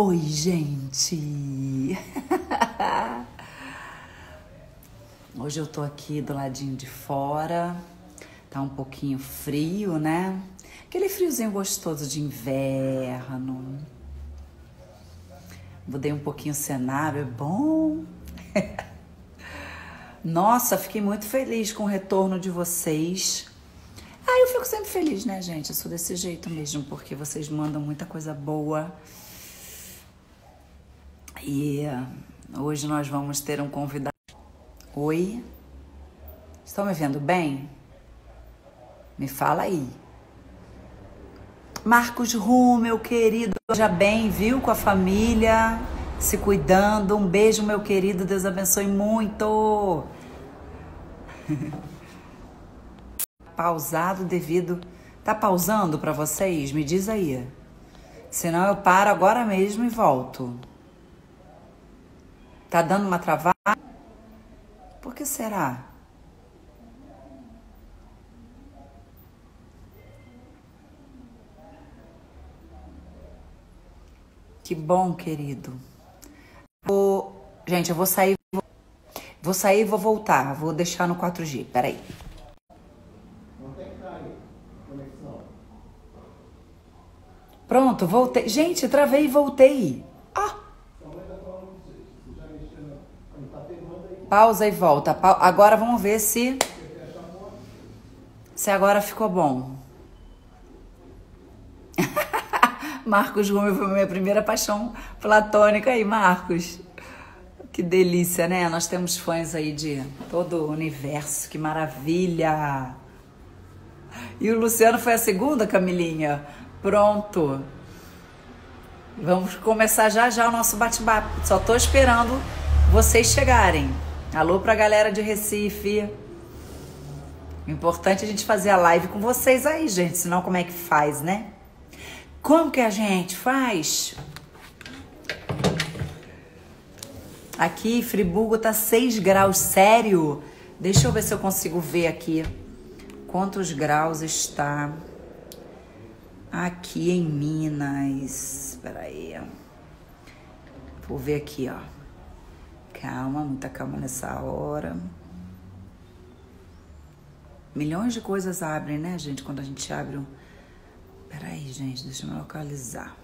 Oi, gente! Hoje eu tô aqui do ladinho de fora, tá um pouquinho frio, né? Aquele friozinho gostoso de inverno. Mudei um pouquinho o cenário, é bom. Nossa, fiquei muito feliz com o retorno de vocês. Ah, eu fico sempre feliz, né, gente? Eu sou desse jeito mesmo, porque vocês mandam muita coisa boa. E hoje nós vamos ter um convidado. Oi? Estão me vendo bem? Me fala aí. Marcos Rumi, meu querido. Seja bem, viu? Com a família, se cuidando. Um beijo, meu querido. Deus abençoe muito. Pausado devido... Tá pausando pra vocês? Me diz aí. Senão eu paro agora mesmo e volto. Tá dando uma travada? Por que será? Que bom, querido. Gente, eu vou sair. Vou sair e vou voltar. Vou deixar no 4G. Peraí. Pronto, voltei. Gente, travei e voltei. Pausa e volta. Agora vamos ver se... Se agora ficou bom. Marcos Rumi foi minha primeira paixão platônica aí, Marcos. Que delícia, né? Nós temos fãs aí de todo o universo. Que maravilha! E o Luciano foi a segunda, Camilinha? Pronto. Vamos começar já já o nosso bate-papo. Só tô esperando vocês chegarem. Alô pra galera de Recife. Importante a gente fazer a live com vocês aí, gente. Senão como é que faz, né? Como que a gente faz? Aqui, Friburgo tá 6 graus, sério? Deixa eu ver se eu consigo ver aqui. Quantos graus está aqui em Minas? Espera aí. Vou ver aqui, ó. Calma, muita calma nessa hora. Milhões de coisas abrem, né, gente? Quando a gente abre um... Peraí, gente, deixa eu me localizar.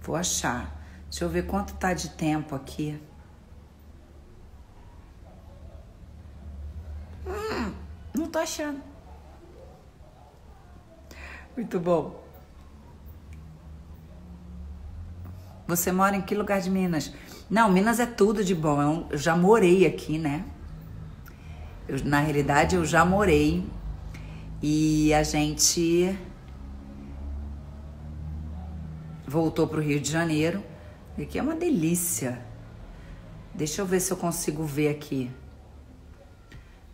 Vou achar. Deixa eu ver quanto tá de tempo aqui. Não tô achando. Muito bom. Você mora em que lugar de Minas? Não, Minas é tudo de bom. Eu já morei aqui, né? Na realidade, eu já morei. E a gente voltou pro Rio de Janeiro. E aqui é uma delícia. Deixa eu ver se eu consigo ver aqui.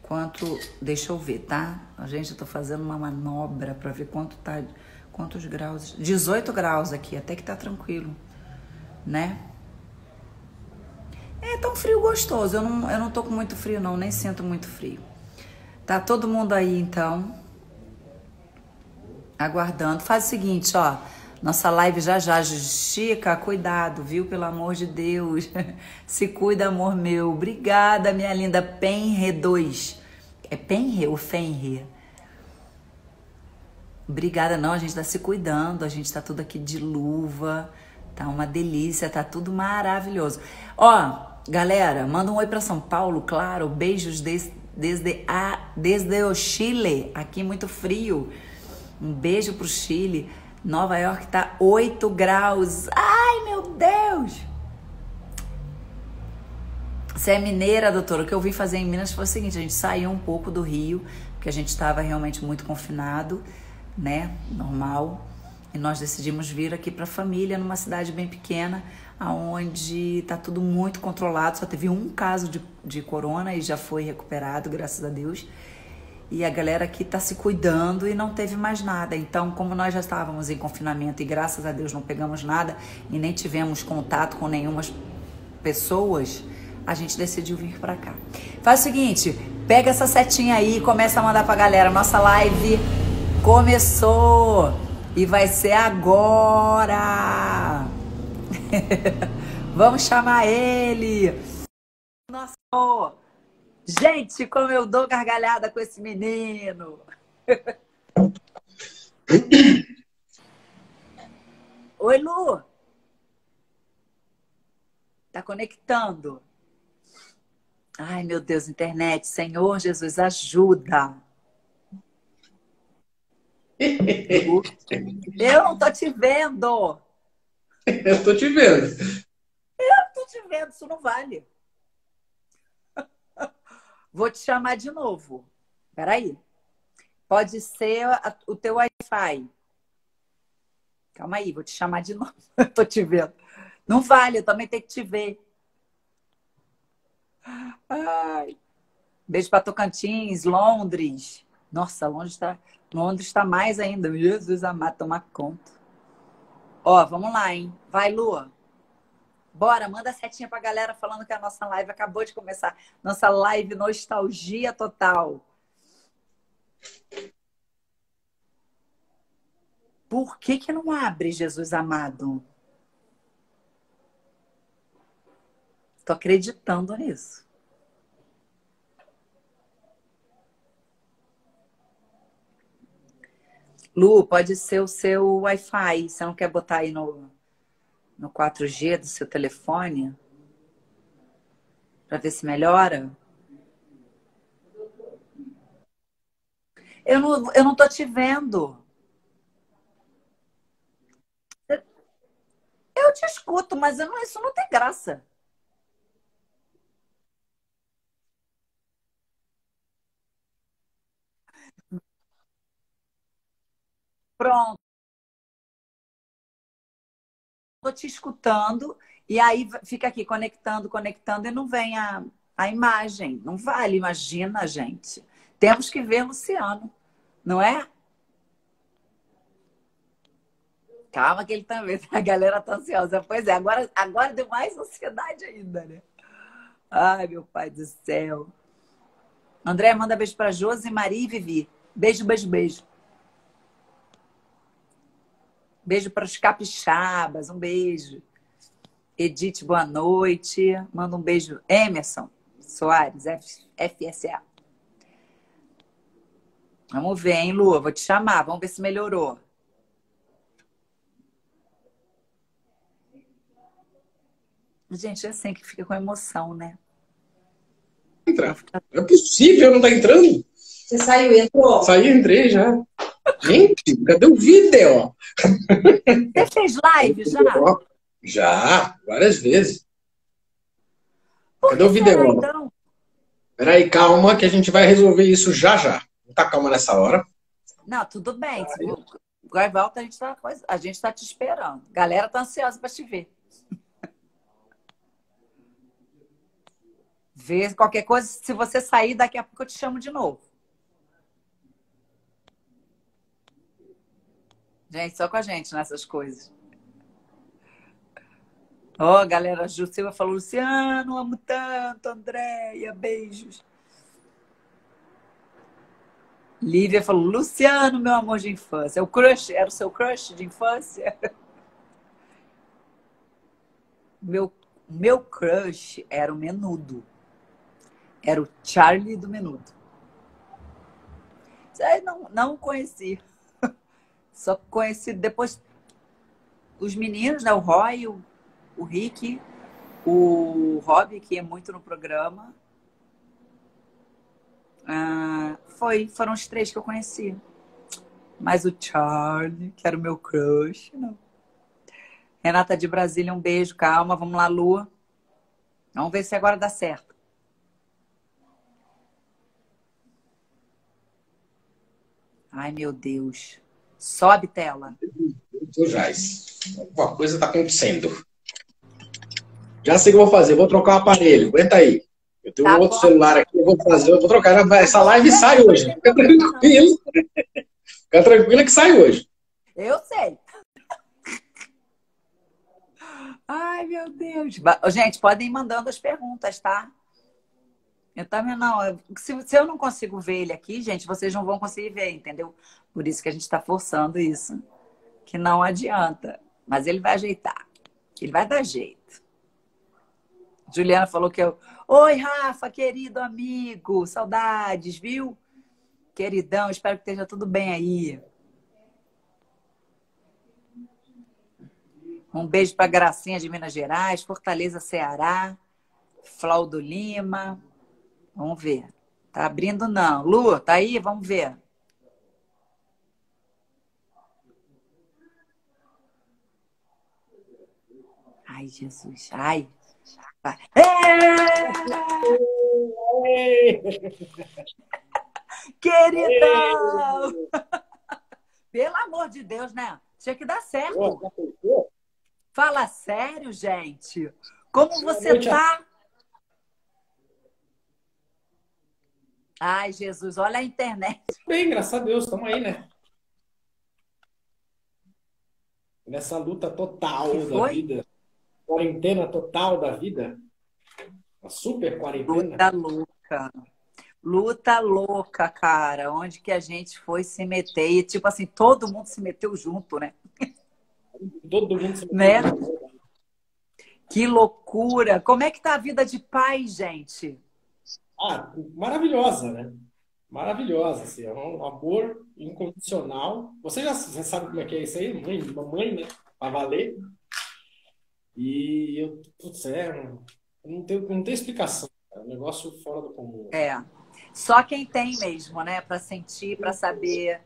Quanto... Deixa eu ver, tá? Gente, eu tô fazendo uma manobra pra ver quanto tá... Quantos graus... 18 graus aqui, até que tá tranquilo. Né? É tão frio gostoso. Eu não tô com muito frio, não. Nem sinto muito frio. Tá todo mundo aí, então. Aguardando. Faz o seguinte, ó. Nossa live já já. Chica, cuidado, viu? Pelo amor de Deus. Se cuida, amor meu. Obrigada, minha linda. Penre 2. É Penre ou Fenre? Obrigada, não. A gente tá se cuidando. A gente tá tudo aqui de luva. Tá uma delícia, tá tudo maravilhoso. Ó, galera, manda um oi pra São Paulo, claro. Beijos desde o Chile. Aqui muito frio. Um beijo pro Chile. Nova York tá 8 graus. Ai, meu Deus! Você é mineira, doutora? O que eu vim fazer em Minas foi o seguinte, a gente saiu um pouco do Rio, porque a gente estava realmente muito confinado, né? Normal. E nós decidimos vir aqui para a família, numa cidade bem pequena, onde está tudo muito controlado. Só teve um caso de corona e já foi recuperado, graças a Deus. E a galera aqui está se cuidando e não teve mais nada. Então, como nós já estávamos em confinamento e, graças a Deus, não pegamos nada e nem tivemos contato com nenhuma pessoas, a gente decidiu vir para cá. Faz o seguinte, pega essa setinha aí e começa a mandar para a galera. Nossa live começou! E vai ser agora! Vamos chamar ele! Nossa! Oh, gente, como eu dou gargalhada com esse menino! Oi, Lu! Tá conectando? Ai, meu Deus, internet. Senhor Jesus, ajuda! Eu não tô te vendo. Eu tô te vendo. Eu tô te vendo, isso não vale. Vou te chamar de novo. Peraí. Pode ser o teu Wi-Fi. Calma aí, vou te chamar de novo. Eu tô te vendo. Não vale, eu também tenho que te ver. Ai. Beijo pra Tocantins, Londres. Nossa, Londres tá mais ainda. Jesus amado, tomar conta. Ó, vamos lá, hein? Vai, Lu. Bora, manda setinha pra galera falando que a nossa live acabou de começar. Nossa live nostalgia total. Por que que não abre, Jesus amado? Tô acreditando nisso. Lu, pode ser o seu Wi-Fi. Você não quer botar aí no 4G do seu telefone? Pra ver se melhora? Eu não tô te vendo. Eu te escuto, mas isso não tem graça. Pronto. Tô te escutando e aí fica aqui conectando, conectando e não vem a imagem. Não vale, imagina, gente. Temos que ver Luciano, não é? Calma que ele também, a galera tá ansiosa. Pois é, agora deu mais ansiedade ainda, né? Ai, meu pai do céu. André, manda beijo pra Josi, Maria e Vivi. Beijo, beijo, beijo. Beijo para os capixabas, um beijo. Edith, boa noite. Manda um beijo. Emerson Soares, FSA. Vamos ver, hein, Lu? Vou te chamar, vamos ver se melhorou. Gente, é assim que fica com emoção, né? Entrar. É possível, não tá entrando? Você saiu e entrou? Saí, entrei já. Gente, cadê o vídeo? Você fez live já? Já, várias vezes. Cadê o vídeo? Então? Peraí, calma, que a gente vai resolver isso já já. Não tá calma nessa hora. Não, tudo bem. Agora volta, a gente tá te esperando. A galera tá ansiosa pra te ver. Vê qualquer coisa, se você sair, daqui a pouco eu te chamo de novo. Gente, só com a gente nessas coisas. Ó, galera, a Ju Silva falou, Luciano, amo tanto, Andréia, beijos. Lívia falou, Luciano, meu amor de infância. O crush, era o seu crush de infância? Meu crush era o Menudo. Era o Charlie do Menudo. Não conheci. Só conheci depois os meninos, né? O Roy, o Rick, o Rob, que é muito no programa. Ah, foram os três que eu conheci. Mas o Charlie, que era o meu crush, não. Renata de Brasília, um beijo, calma. Vamos lá, Lu. Vamos ver se agora dá certo. Ai, meu Deus. Sobe, tela. Alguma coisa está acontecendo. Já sei o que eu vou fazer. Vou trocar o aparelho. Aguenta aí. Eu tenho um outro celular aqui. Eu vou fazer. Eu vou trocar. Essa live sai hoje. Fica tranquilo. Fica tranquila que sai hoje. Eu sei. Ai, meu Deus. Gente, podem ir mandando as perguntas, tá? Eu também não. Se eu não consigo ver ele aqui, gente, vocês não vão conseguir ver, entendeu? Por isso que a gente está forçando isso. que não adianta. Mas ele vai ajeitar. Ele vai dar jeito. Juliana falou que eu... Oi, Rafa, querido amigo. Saudades, viu? Queridão, espero que esteja tudo bem aí. Um beijo para Gracinha de Minas Gerais, Fortaleza, Ceará, Flaudo Lima. Vamos ver. Tá abrindo, não. Lu, tá aí? Vamos ver. Ai, Jesus. Ai. É! Queridão! Pelo amor de Deus, né? Tinha que dar certo. Fala sério, gente. Como você tá? Ai, Jesus, olha a internet. Bem, graças a Deus, estamos aí, né? Nessa luta total da vida. Quarentena total da vida. A super quarentena. Luta louca. Luta louca, cara. Onde que a gente foi se meter? E, tipo assim, todo mundo se meteu junto, né? Todo mundo se meteu junto. Que loucura. Como é que tá a vida de pai, gente? Ah, maravilhosa, né? Maravilhosa, assim, é um amor incondicional. Você já sabe como é que é isso aí? Mamãe, né? Pra valer. E eu, putz, não tem explicação. É um negócio fora do comum. É. Só quem tem mesmo, né? Pra sentir, pra saber.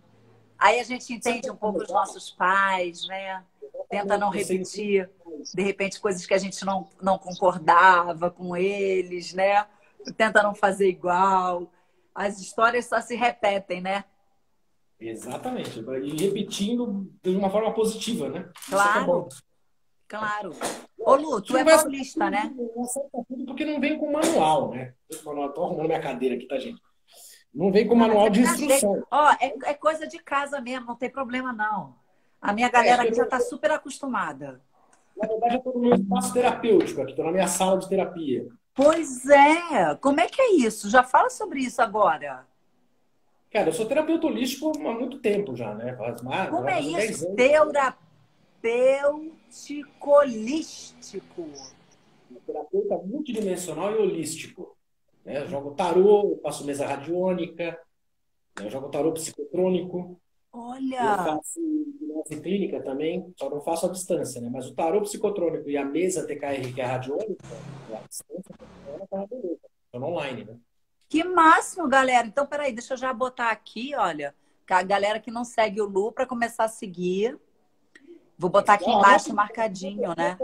Aí a gente entende um pouco os nossos pais, né? Tenta não repetir, de repente, coisas que a gente não concordava com eles, né? Tenta não fazer igual. As histórias só se repetem, né? Exatamente. E repetindo de uma forma positiva, né? Claro. Claro. Ô, Lu, tu é paulista, né? Porque não vem com manual, né? Estou arrumando minha cadeira aqui, tá, gente? Não vem com manual de instrução. Ó, é coisa de casa mesmo, não tem problema, não. A minha galera aqui já está super acostumada. Na verdade, eu estou no meu espaço terapêutico aqui, estou na minha sala de terapia. Pois é! Como é que é isso? Já fala sobre isso agora. Cara, eu sou terapeuta holístico há muito tempo já, né? Como é isso? Terapêutico holístico. Terapeuta multidimensional e holístico. Eu jogo tarô, eu faço mesa radiônica, eu jogo tarô psicotrônico. Olha! Eu faço hipnose clínica também, só não faço à distância, né? Mas o tarô psicotrônico e a mesa TKR, que é a radiônica, a distância, estão online, né? Que máximo, galera! Então, peraí, deixa eu já botar aqui, olha, a galera que não segue o Lu para começar a seguir. Vou botar aqui embaixo marcadinho, né?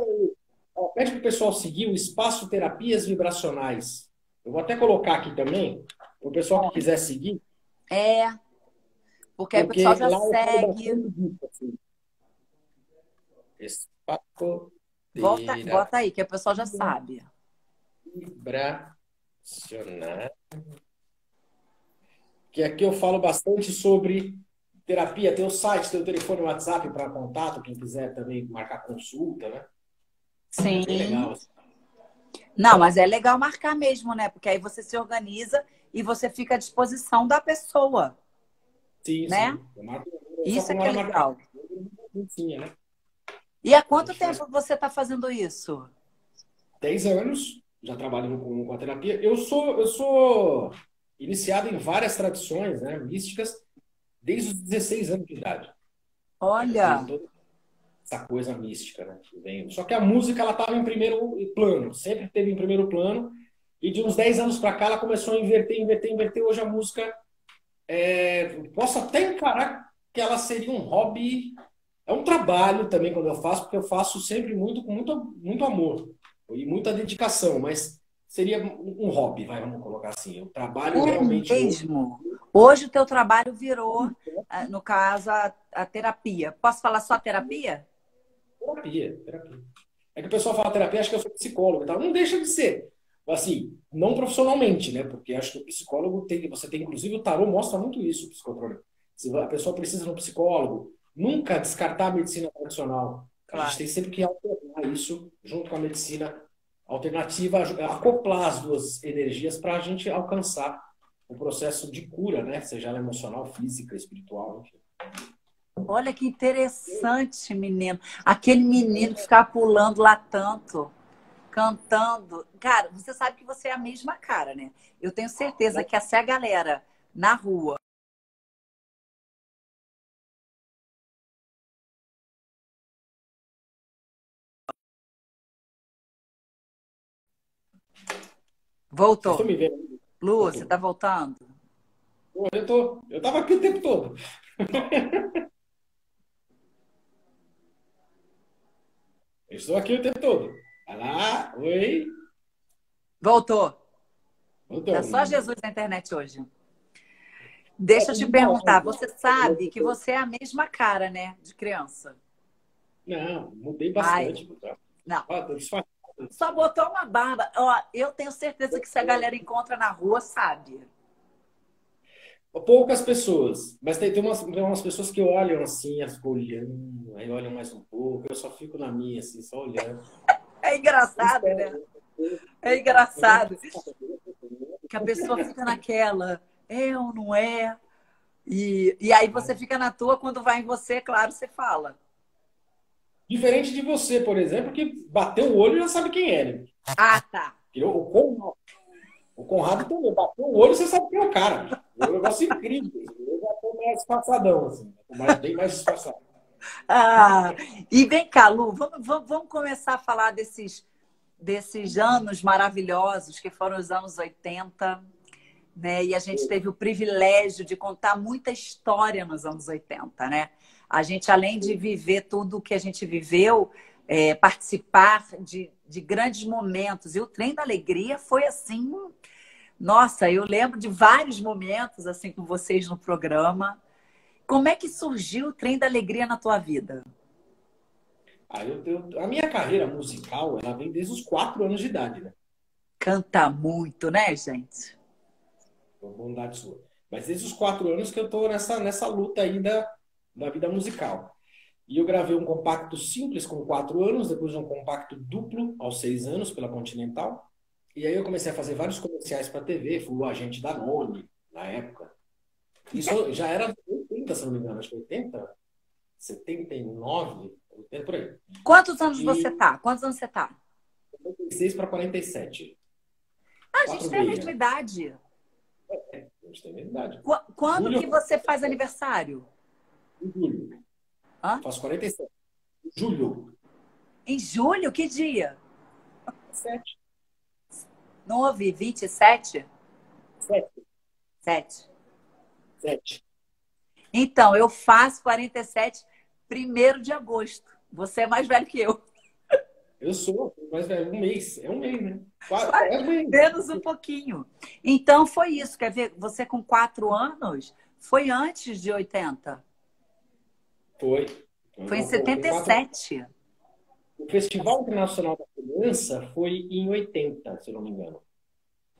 Ó, pede pro pessoal seguir o Espaço Terapias Vibracionais. Eu vou até colocar aqui também, pro pessoal que quiser seguir. É... Porque aí o pessoal já segue. Bota aí, que o pessoal já sabe. Vibracionar. Que aqui eu falo bastante sobre terapia. Tem o site, tem o telefone, o WhatsApp para contato, quem quiser também marcar consulta, né? Sim. É bem legal. Não, mas é legal marcar mesmo, né? Porque aí você se organiza e você fica à disposição da pessoa. Sim, né? Sim. Isso é que é legal. Né? E há quanto tempo você está fazendo isso? 10 anos. Já trabalho com a terapia. Eu sou iniciado em várias tradições, né, místicas desde os 16 anos de idade. Olha! Essa coisa mística, né? Só que a música ela estava em primeiro plano. Sempre teve em primeiro plano. E de uns 10 anos para cá ela começou a inverter. Hoje a música... posso até encarar que ela seria um hobby, é um trabalho também quando eu faço, porque eu faço sempre com muito amor e muita dedicação, mas seria um hobby, vamos colocar assim. Eu trabalho realmente mesmo. Hoje o teu trabalho virou, no caso, a terapia. Posso falar só terapia? Terapia. É que o pessoal fala terapia, acho que eu sou psicólogo e tal. Não deixa de ser. Assim, não profissionalmente, né? Porque acho que o psicólogo tem, você tem, inclusive o tarô mostra muito isso, o psicotrônico. A pessoa precisa de um psicólogo. Nunca descartar a medicina tradicional. Claro. A gente tem sempre que alternar isso junto com a medicina alternativa, acoplar as duas energias para a gente alcançar o processo de cura, né? Seja ela emocional, física, espiritual. Enfim. Olha que interessante, menino. Aquele menino que ficava pulando lá tanto, cantando. Cara, você sabe que você é a mesma cara, né? Eu tenho certeza que essa é a galera na rua. Voltou. Lu, você tá voltando? Eu tô. Eu tava aqui o tempo todo. Eu estou aqui o tempo todo. Vai lá, oi. Voltou. Voltou. É só Jesus na internet hoje. Deixa eu te perguntar, você sabe que você é a mesma cara, né? De criança. Não, mudei bastante. Ai, não. Ó, tô disfarçado. Só botou uma barba. Ó, eu tenho certeza que se a galera encontra na rua, sabe. Poucas pessoas. Mas tem umas pessoas que olham assim, elas ficam olhando, aí olham mais um pouco. Eu só fico na minha, assim, só olhando. É engraçado, né? É engraçado. Que a pessoa fica naquela, é ou não é? E aí você fica na tua, quando vai em você, claro, você fala. Diferente de você, por exemplo, que bateu o olho e já sabe quem é. Né? Ah, tá. O Conrado também bateu o olho e você sabe quem é o cara. É um negócio incrível. Eu já tô mais disfarçadão, assim. Bem mais disfarçado. Ah, e vem cá, Lu, vamos começar a falar desses anos maravilhosos que foram os anos 80, né? E a gente teve o privilégio de contar muita história nos anos 80, né? A gente, além de viver tudo o que a gente viveu, participar de grandes momentos. E o Trem da Alegria foi assim... Nossa, eu lembro de vários momentos assim com vocês no programa. Como é que surgiu o Trem da Alegria na tua vida? Ah, a minha carreira musical, ela vem desde os 4 anos de idade, né? Canta muito, né, gente? Bondade sua. Mas desde os 4 anos que eu tô nessa luta ainda... da vida musical. E eu gravei um compacto simples com 4 anos, depois um compacto duplo aos 6 anos pela Continental. E aí eu comecei a fazer vários comerciais para TV, fui o agente da Noni, na época. Isso já era 80, se não me engano, acho que 80, 79, 80, por aí. Quantos anos você tá? Quantos anos você tá? 46 para 47. Ah, a gente tem a mesma idade. É, a gente tem a mesma idade. Quando que você faz aniversário? Em julho. Hã? Faço 47. Em julho. Em julho? Que dia? 7. 9, 27? 7. Então, eu faço 47, 1º de agosto. Você é mais velho que eu. Eu sou mais velho. Um mês. É um mês, né? É um mês. Menos um pouquinho. Então, foi isso. Quer ver? Você com 4 anos foi antes de 80. Foi em 77. O Festival Internacional da Criança foi em 80, se não me engano.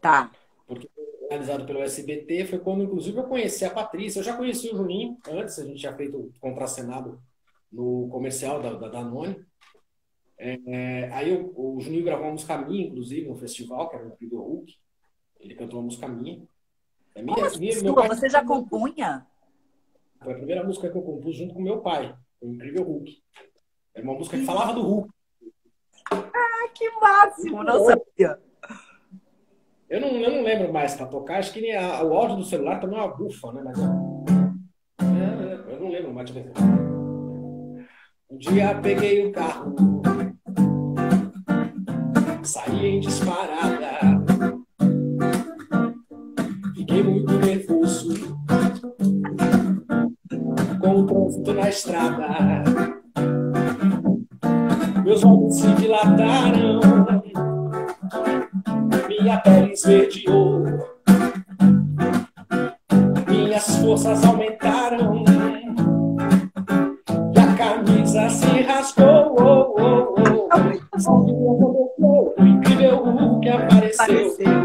Tá. Porque foi realizado pelo SBT, foi quando, inclusive, eu conheci a Patrícia. Eu já conheci o Juninho antes, a gente tinha feito contracenado no comercial da Danone. Aí o Juninho gravou uma música minha, inclusive, no festival, que era no Friburgo. Ele cantou uma música minha. Você já compunha? Foi a primeira música que eu compus junto com meu pai, o Incrível Hulk. Era uma música que falava do Hulk. Ah, que máximo! Não sabia. Eu não lembro mais para tocar, acho que nem o áudio do celular também é uma bufa, né? Mas, eu não lembro mais de ver. Um dia peguei o carro, saí em disparada, fiquei muito nervoso. Com o trânsito na estrada, meus olhos se dilataram, minha pele esverdeou, minhas forças aumentaram e a camisa se rasgou. O Incrível Hulk apareceu.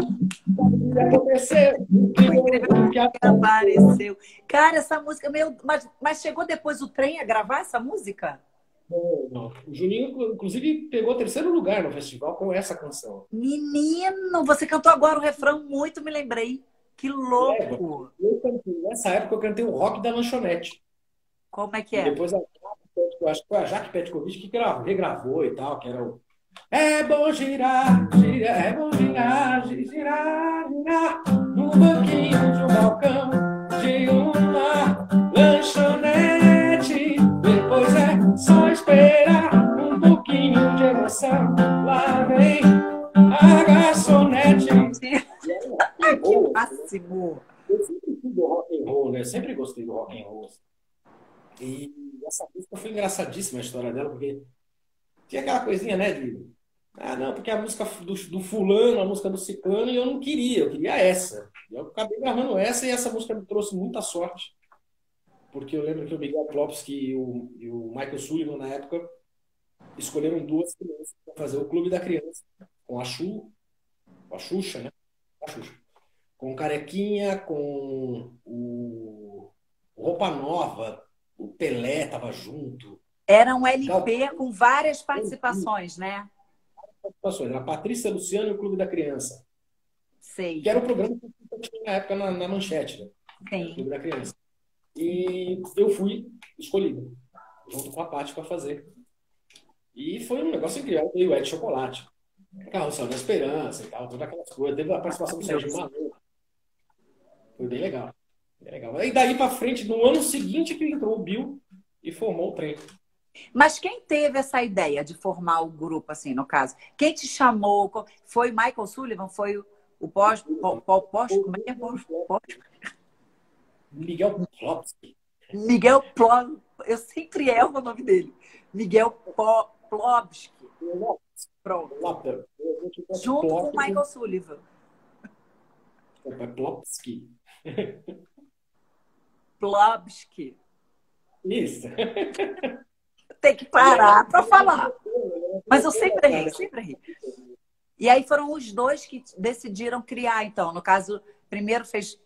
Incrível que apareceu. Cara, essa música meio... Mas chegou depois o Trem a gravar essa música? Não. O Juninho, inclusive, pegou 3º lugar no festival com essa canção. Menino, você cantou agora o refrão, muito me lembrei. Que louco! Nessa época eu cantei o Rock da Lanchonete. Como é que é? E depois a Jaque Petkovic que gravou, regravou e tal, que era o... É bom girar, girar, é bom girar, girar, girar no banquinho de um balcão, de uma lanchonete. Depois é só esperar um pouquinho de emoção. Lá vem a garçonete. Que máximo! Eu sempre fui do rock and roll, né? Eu sempre gostei do rock and roll. E essa música foi engraçadíssima, a história dela, porque tinha aquela coisinha, né, de... Ah, não, porque a música do fulano, a música do ciclano, e eu não queria, eu queria essa. E eu acabei gravando essa, e essa música me trouxe muita sorte. Porque eu lembro que o Miguel Plopsky e o Michael Sullivan, na época, escolheram duas crianças para fazer o Clube da Criança, com a Xuxa, né? A Xuxa. Com o Carequinha, com o Roupa Nova, o Pelé estava junto. Era um LP com várias participações, né? Participações. Era a Patrícia, Luciano e o Clube da Criança. Sei. Que era o programa que tinha na época na Manchete, né? Sim. O Clube da Criança. E eu fui escolhido, junto com a Paty, para fazer. E foi um negócio incrível. Eu dei o Ed Chocolate. Carrossel da Esperança e tal, todas aquelas coisas. Teve a participação do Sérgio Malu. Foi bem legal. Bem legal. E daí para frente, no ano seguinte que entrou o Bill e formou o trem. Mas quem teve essa ideia de formar o grupo, assim, no caso? Quem te chamou? Foi Michael Sullivan? Foi o Miguel Plopsky. Miguel Plopsky. Eu sempre erro o nome dele. Miguel Plopsky. Pronto. Junto com o Michael Sullivan. Plopsky. Plopsky. Isso. Tem que parar para falar. Mas eu sempre ri, sempre ri. E aí foram os dois que decidiram criar, então. No caso, primeiro fez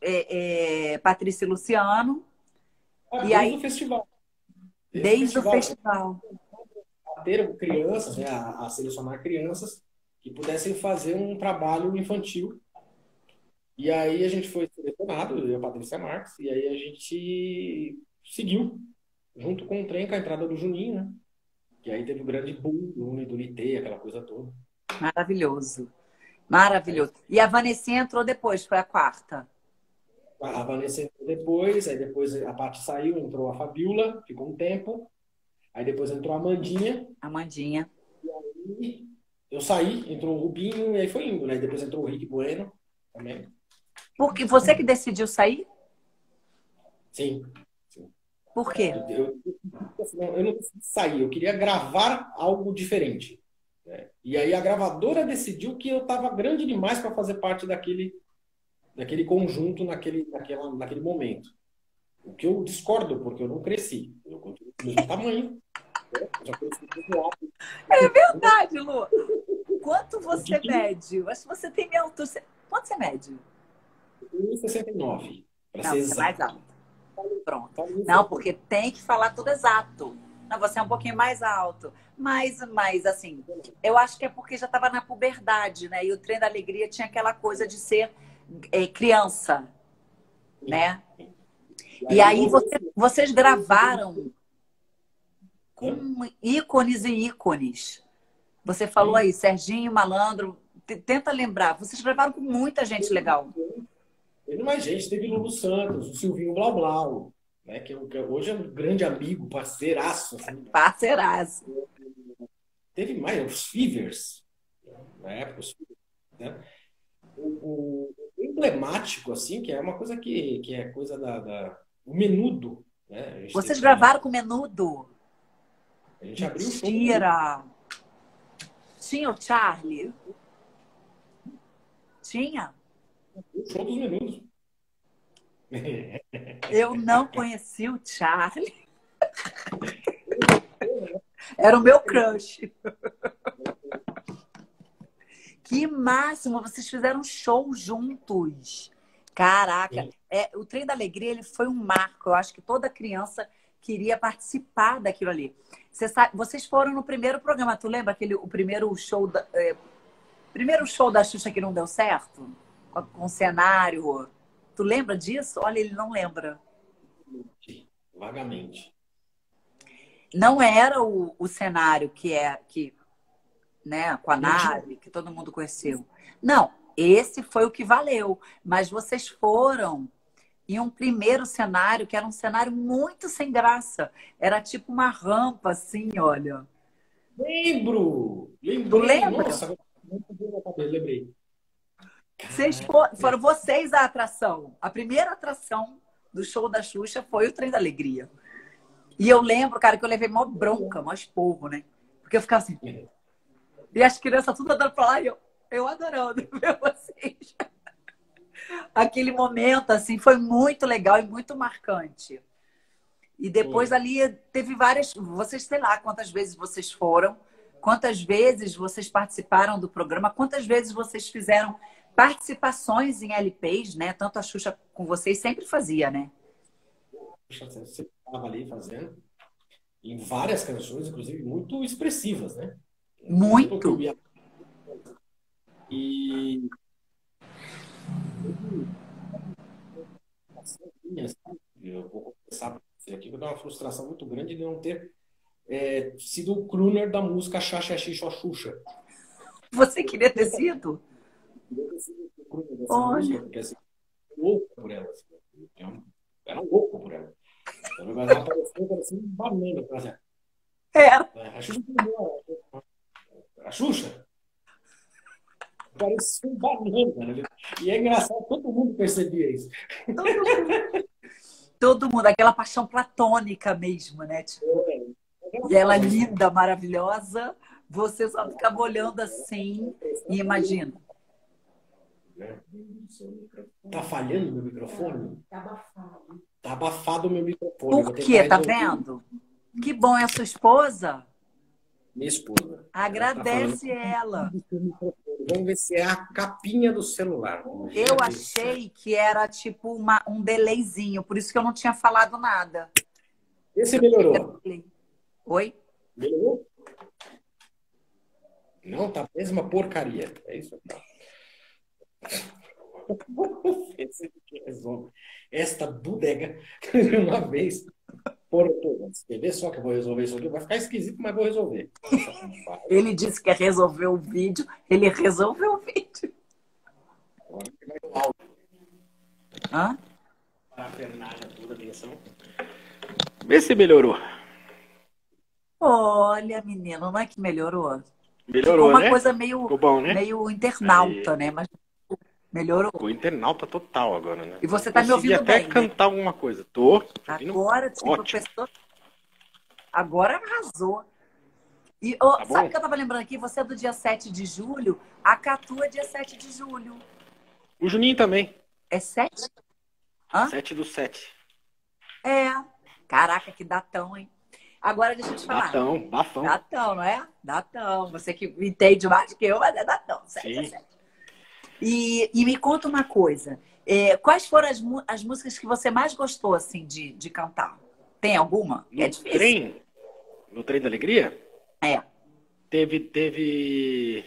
Patrícia e Luciano. Ah, e aí, desde o festival. Ter crianças, né, a selecionar crianças que pudessem fazer um trabalho infantil. E aí a gente foi selecionado, eu e a Patrícia Marques, e aí a gente seguiu junto com o trem, com a entrada do Juninho, né? Que aí teve o grande boom do Nitê, aquela coisa toda. Maravilhoso. Maravilhoso. E a Vanessa entrou depois, foi a quarta. A Vanessa entrou depois, aí depois a Paty saiu, entrou a Fabiola, ficou um tempo. Aí depois entrou a Amandinha. Amandinha. E aí eu saí, entrou o Rubinho, e aí foi indo, né? Depois entrou o Rick Bueno também. Porque você que decidiu sair? Sim. Por quê? Eu não decidi sair, eu queria gravar algo diferente. Né? E aí a gravadora decidiu que eu estava grande demais para fazer parte daquele conjunto naquele momento. O que eu discordo, porque eu não cresci. Eu continuo do mesmo tamanho. Eu já cresci muito alto. É verdade, Lu. Quanto você mede? Eu acho que você tem minha altura. Quanto você mede? 1,69. Não, você é mais alto. Pronto. Não, porque tem que falar tudo exato. Não, você é um pouquinho mais alto. Mas assim, eu acho que é porque já estava na puberdade, né? E o Trem da Alegria tinha aquela coisa de ser criança, né? E aí vocês gravaram com ícones e ícones. Você falou aí, Serginho, Malandro. Tenta lembrar. Vocês gravaram com muita gente legal. Teve mais gente, teve Lulu Santos, o Silvinho Blau Blau, né, que hoje é um grande amigo, parceiraço. Assim. Parceiraço. Teve mais, os Fivers, na época, os Fivers, né? O emblemático, assim, que é uma coisa que é coisa o Menudo. Né? Vocês gravaram com o Menudo? A gente abriu o show. Mentira! Tinha o Charlie? Tinha? O show dos Menudos. Eu não conheci o Charlie. Era o meu crush. Que máximo! Vocês fizeram show juntos. Caraca! É, o Trem da Alegria, ele foi um marco. Eu acho que toda criança queria participar daquilo ali. Você sabe, vocês foram no primeiro programa. Tu lembra o primeiro show da Xuxa que não deu certo? Com cenário. Tu lembra disso? Olha, ele não lembra. Vagamente. não era o cenário que é que, né, com a nave que todo mundo conheceu. Não, esse foi o que valeu. Mas vocês foram em um primeiro cenário que era um cenário muito sem graça. Era tipo uma rampa, assim, olha. Lembro. Lembra? Nossa, lembrei. Foram vocês a atração. A primeira atração do show da Xuxa foi o Trem da Alegria. E eu lembro, cara, que eu levei mó bronca, mó esporro, né? Porque eu ficava assim... E as crianças tudo andando pra lá e eu adorando ver vocês. Aquele momento, assim, foi muito legal e muito marcante. E depois ali teve várias... Vocês, sei lá, quantas vezes vocês foram, quantas vezes vocês participaram do programa, quantas vezes vocês fizeram... participações em LPs, né? Tanto a Xuxa com vocês sempre fazia, né? Xuxa sempre estava ali fazendo. Em várias canções, inclusive, muito expressivas, né? Muito! E... eu vou começar pra você aqui, vou dar uma frustração muito grande de não ter sido o crooner da música Xaxaxi Xoxuxa. Você queria ter sido? Olha. Música, assim, louco por ela, assim, era louco por ela. Ela apareceu assim, banana pra ela. A Xuxa parecia um banana, né? E é engraçado, todo mundo percebia isso. Todo mundo, aquela paixão platônica mesmo, né? Tipo, e ela linda, maravilhosa. Você só ficava olhando assim e imagina. Tá falhando meu microfone? Tá abafado. Tá abafado o meu microfone. Por quê? Tá vendo? Que bom, é a sua esposa? Minha esposa. Agradece ela. Vamos ver se é a capinha do celular. Eu achei que era tipo um delayzinho, por isso que eu não tinha falado nada. Esse melhorou. Oi? Melhorou? Não, tá a mesma porcaria. É isso aqui. Esta bodega uma vez por todas. Quer ver só que eu vou resolver isso aqui? Vai ficar esquisito, mas vou resolver. Ele disse que ia resolver o vídeo. Ele resolveu o vídeo. Agora que vai o áudio. Hã? A pernada toda, atenção. Vê se melhorou. Olha, menino, não é que melhorou? Melhorou, né? Uma coisa meio internauta, aí... né? Mas melhorou. Ficou internauta total agora, né? E você tá me ouvindo até bem, cantar, né? Alguma coisa. Tô agora, tipo, ótimo. Pessoa... Agora arrasou. E, oh, tá, sabe o que eu tava lembrando aqui? Você é do dia 7 de julho. A Catu é dia 7 de julho. O Juninho também. É 7? Hã? 7 do 7. É. Caraca, que datão, hein? Agora deixa eu te falar. Datão, bafão. Datão, não é? Datão. Você que entende mais que eu, mas é datão. 7. E me conta uma coisa. Quais foram as músicas que você mais gostou, assim, de cantar? Tem alguma? No é difícil. No Trem da Alegria? É. Teve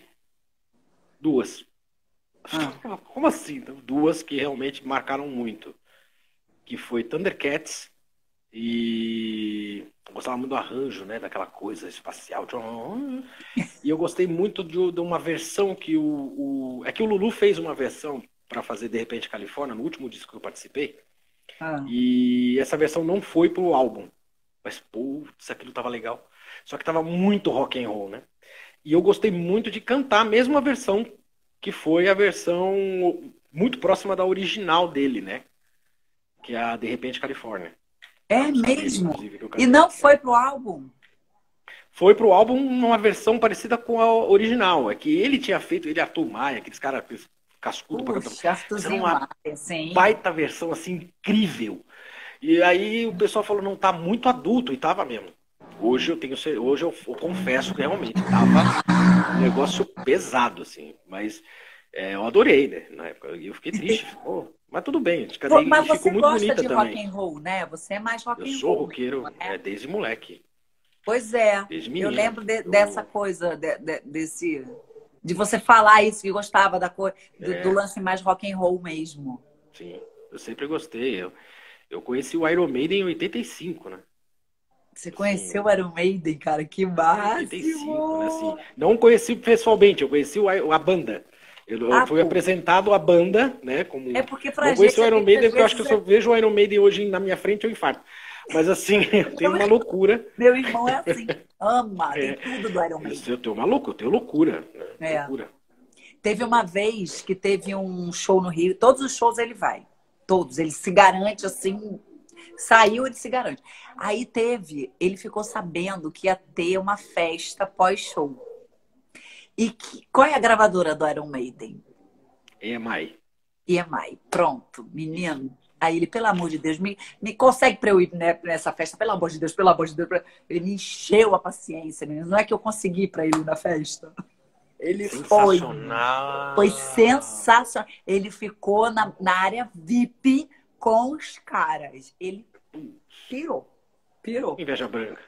duas. Ah. Como assim? Duas que realmente marcaram muito. Que foi Thundercats e... Eu gostava muito do arranjo, né? Daquela coisa espacial. E eu gostei muito de uma versão que é que o Lulu fez uma versão para fazer De Repente Califórnia, no último disco que eu participei. E essa versão não foi pro álbum. Mas, putz, aquilo tava legal. Só que tava muito rock and roll, né? E eu gostei muito de cantar a mesma versão, que foi a versão muito próxima da original dele, né? Que é a De Repente Califórnia. É mesmo? E não foi pro álbum? Foi pro álbum uma versão parecida com a original. É que ele tinha feito, ele Arthur Maia, aqueles caras cascudo pra cantar. Uma baita versão, assim, incrível. E aí o pessoal falou, não, tá muito adulto. E tava mesmo. Hoje eu confesso que realmente tava um negócio pesado, assim. Mas eu adorei, né? Na época eu fiquei triste, ficou... Mas tudo bem. Mas você gosta de rock and roll, né? Você é mais rock and roll. Eu sou roqueiro, desde moleque. Pois é. Desde menino. Eu lembro dessa coisa, de você falar isso, que gostava da coisa, do lance mais rock and roll mesmo. Sim, eu sempre gostei. Eu conheci o Iron Maiden em 85, né? Você conheceu o Iron Maiden, cara? Que máximo! 85, né, assim. Não conheci pessoalmente, eu conheci a banda. Eu fui apresentado à banda, né? Como... É porque pra gente... Eu conheci o Iron Maiden, porque eu acho que eu só vejo o Iron Maiden hoje na minha frente, eu infarto. Mas assim, eu tenho uma loucura. Meu irmão é assim, ama, tem tudo do Iron Maiden. Eu tenho uma loucura, eu tenho loucura, né? Loucura. Teve uma vez que teve um show no Rio, todos os shows ele vai. Todos, ele se garante assim... Saiu, ele se garante. Aí teve, ele ficou sabendo que ia ter uma festa pós-show. E que, qual é a gravadora do Iron Maiden? EMI. EMI, pronto, menino. Aí ele, pelo amor de Deus, me consegue pra eu ir nessa festa? Pelo amor de Deus, pelo amor de Deus. Ele me encheu a paciência, menino. Não é que eu consegui pra ele na festa. Ele foi. Foi sensacional. Ele ficou na área VIP com os caras. Ele pirou. Pirou. Inveja branca.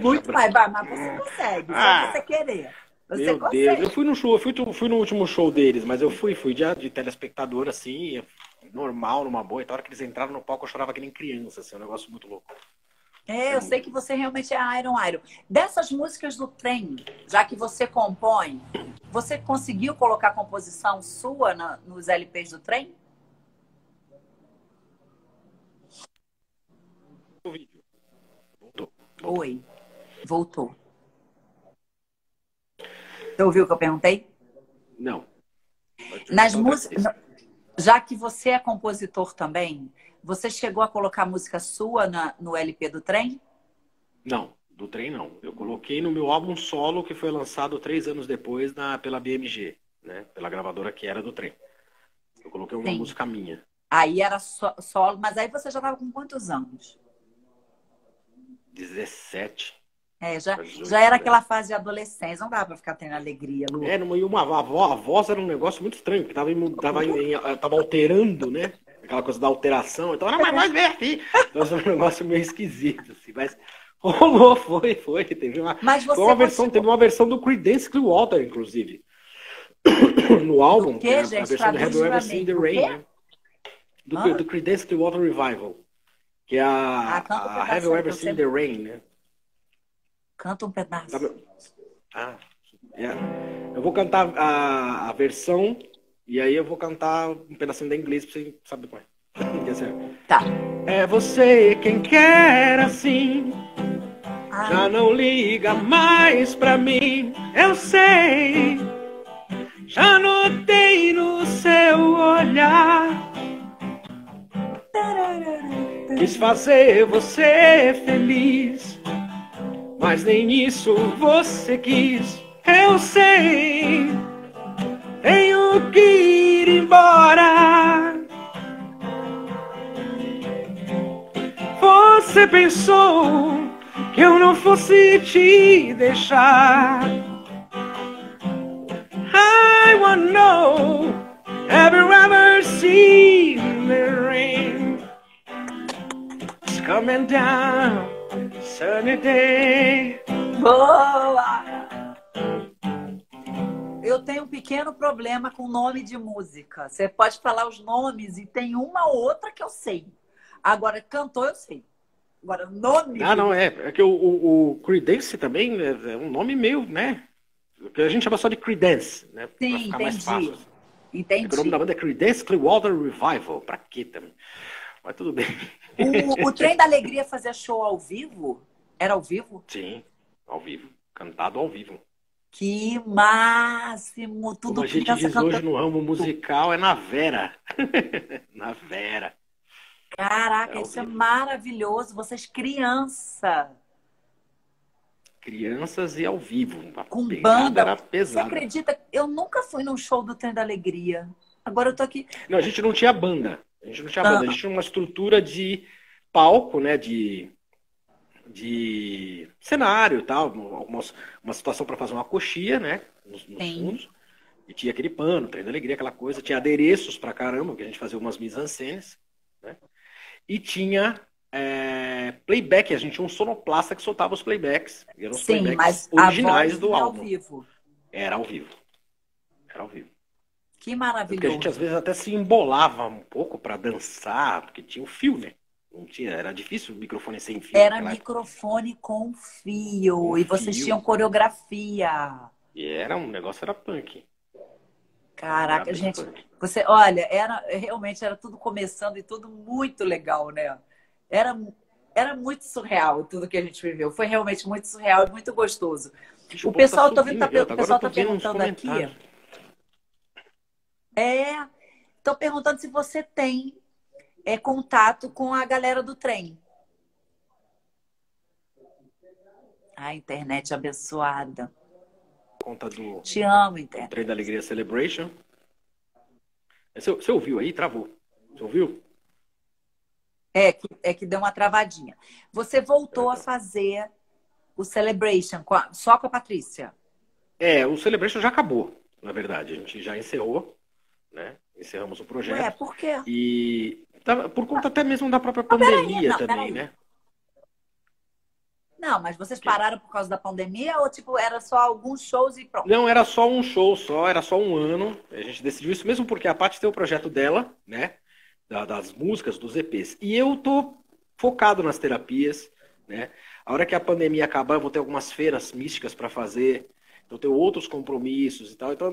Muito mais, mas você consegue, só você querer. Você meu consegue. Deus. Eu fui no show, fui no último show deles, mas eu fui de telespectador, assim, normal, numa boa. Então, a hora que eles entraram no palco, eu chorava que nem criança, assim, um negócio muito louco. É, eu sei que você realmente é Iron. Dessas músicas do trem, já que você compõe, você conseguiu colocar a composição sua nos LPs do trem? O vídeo. Voltou. Oi. Voltou. Você ouviu o que eu perguntei? Não. Nas músicas, já que você é compositor também, você chegou a colocar música sua no LP do trem? Não, do trem não. Eu coloquei no meu álbum solo, que foi lançado 3 anos depois pela BMG, né? Pela gravadora que era do trem. Eu coloquei uma música minha. Aí era solo, mas aí você já estava com quantos anos? 17. É, já era aquela fase de adolescência, não dava pra ficar tendo alegria, Lu. É, a voz era um negócio muito estranho, porque tava alterando, né? Aquela coisa da alteração, então, mas nós vem aqui. Então era um negócio meio esquisito, assim, mas rolou, foi. Teve uma versão do Creedence Clearwater, inclusive. No álbum, que a versão do Have You Ever Seen the Rain, né? Do Creedence Clearwater Revival. Que é a Have You Ever Seen the Rain, né? Canta um pedaço. Eu vou cantar a versão e aí eu vou cantar um pedacinho da inglês pra você saber qual é. Tá. É você quem quer assim, já não liga mais pra mim, eu sei. Já notei no seu olhar. Quis fazer você feliz, mas nem isso você quis. Eu sei, tenho que ir embora. Você pensou que eu não fosse te deixar. I wanna know, have you ever seen the rain coming down sunny day? Boa! Eu tenho um pequeno problema com nome de música. Você pode falar os nomes e tem uma ou outra que eu sei. Agora, cantor eu sei. Agora, nome... É que o Creedence também é um nome meio, né? Que a gente chama só de Creedence, né? Sim, pra ficar mais fácil. Entendi. É, o nome da banda é Creedence Clearwater Revival. Pra quê também? Mas tudo bem. O Trem da Alegria fazia show ao vivo? Era ao vivo? Sim, ao vivo. Cantado ao vivo. Que máximo! Tudo como a gente diz cantando hoje no ramo musical, é na vera. Na vera. Caraca, isso é maravilhoso. Vocês crianças e ao vivo. Com banda. Era pesado. Você acredita? Eu nunca fui num show do Trem da Alegria. Agora eu tô aqui... Não, a gente não tinha banda. A gente não tinha banda, a gente tinha uma estrutura de palco, né, de cenário e tal, uma situação para fazer uma coxia, né, nos fundos, e tinha aquele pano, Trem da Alegria, aquela coisa, tinha adereços pra caramba, que a gente fazia umas mise-en-scènes, né, e tinha playback, a gente tinha um sonoplasta que soltava os playbacks, e eram os playbacks originais do álbum. Ao vivo. Era ao vivo. Que maravilhoso. Porque a gente às vezes até se embolava um pouco para dançar, porque tinha o fio, né? Não tinha, era difícil o microfone sem fio. Era microfone com fio. Com e vocês fio. Tinham coreografia. E era um negócio, era punk. Caraca, era gente. Punk. Você, olha, era realmente era tudo começando e tudo muito legal, né? Era muito surreal tudo que a gente viveu. Foi realmente muito surreal e muito gostoso. Deixa o pessoal tá subindo, o pessoal tá perguntando aqui. Estão perguntando se você tem contato com a galera do trem. A internet abençoada. Conta do... Te amo, internet. Trem da Alegria Celebration. Você ouviu aí? Travou. Você ouviu? É que deu uma travadinha. Você voltou a fazer o Celebration só com a Patrícia. O Celebration já acabou, na verdade. A gente já encerrou, né? Encerramos o projeto. Por quê? E... Por conta até mesmo da própria pandemia também, né? Não, mas vocês pararam por causa da pandemia ou, tipo, era só alguns shows e pronto? Não, era só um show só, era só um ano. A gente decidiu isso mesmo porque a Paty tem o projeto dela, né? Das músicas, dos EPs. E eu tô focado nas terapias, né? A hora que a pandemia acabar, eu vou ter algumas feiras místicas para fazer. Eu tenho outros compromissos e tal, então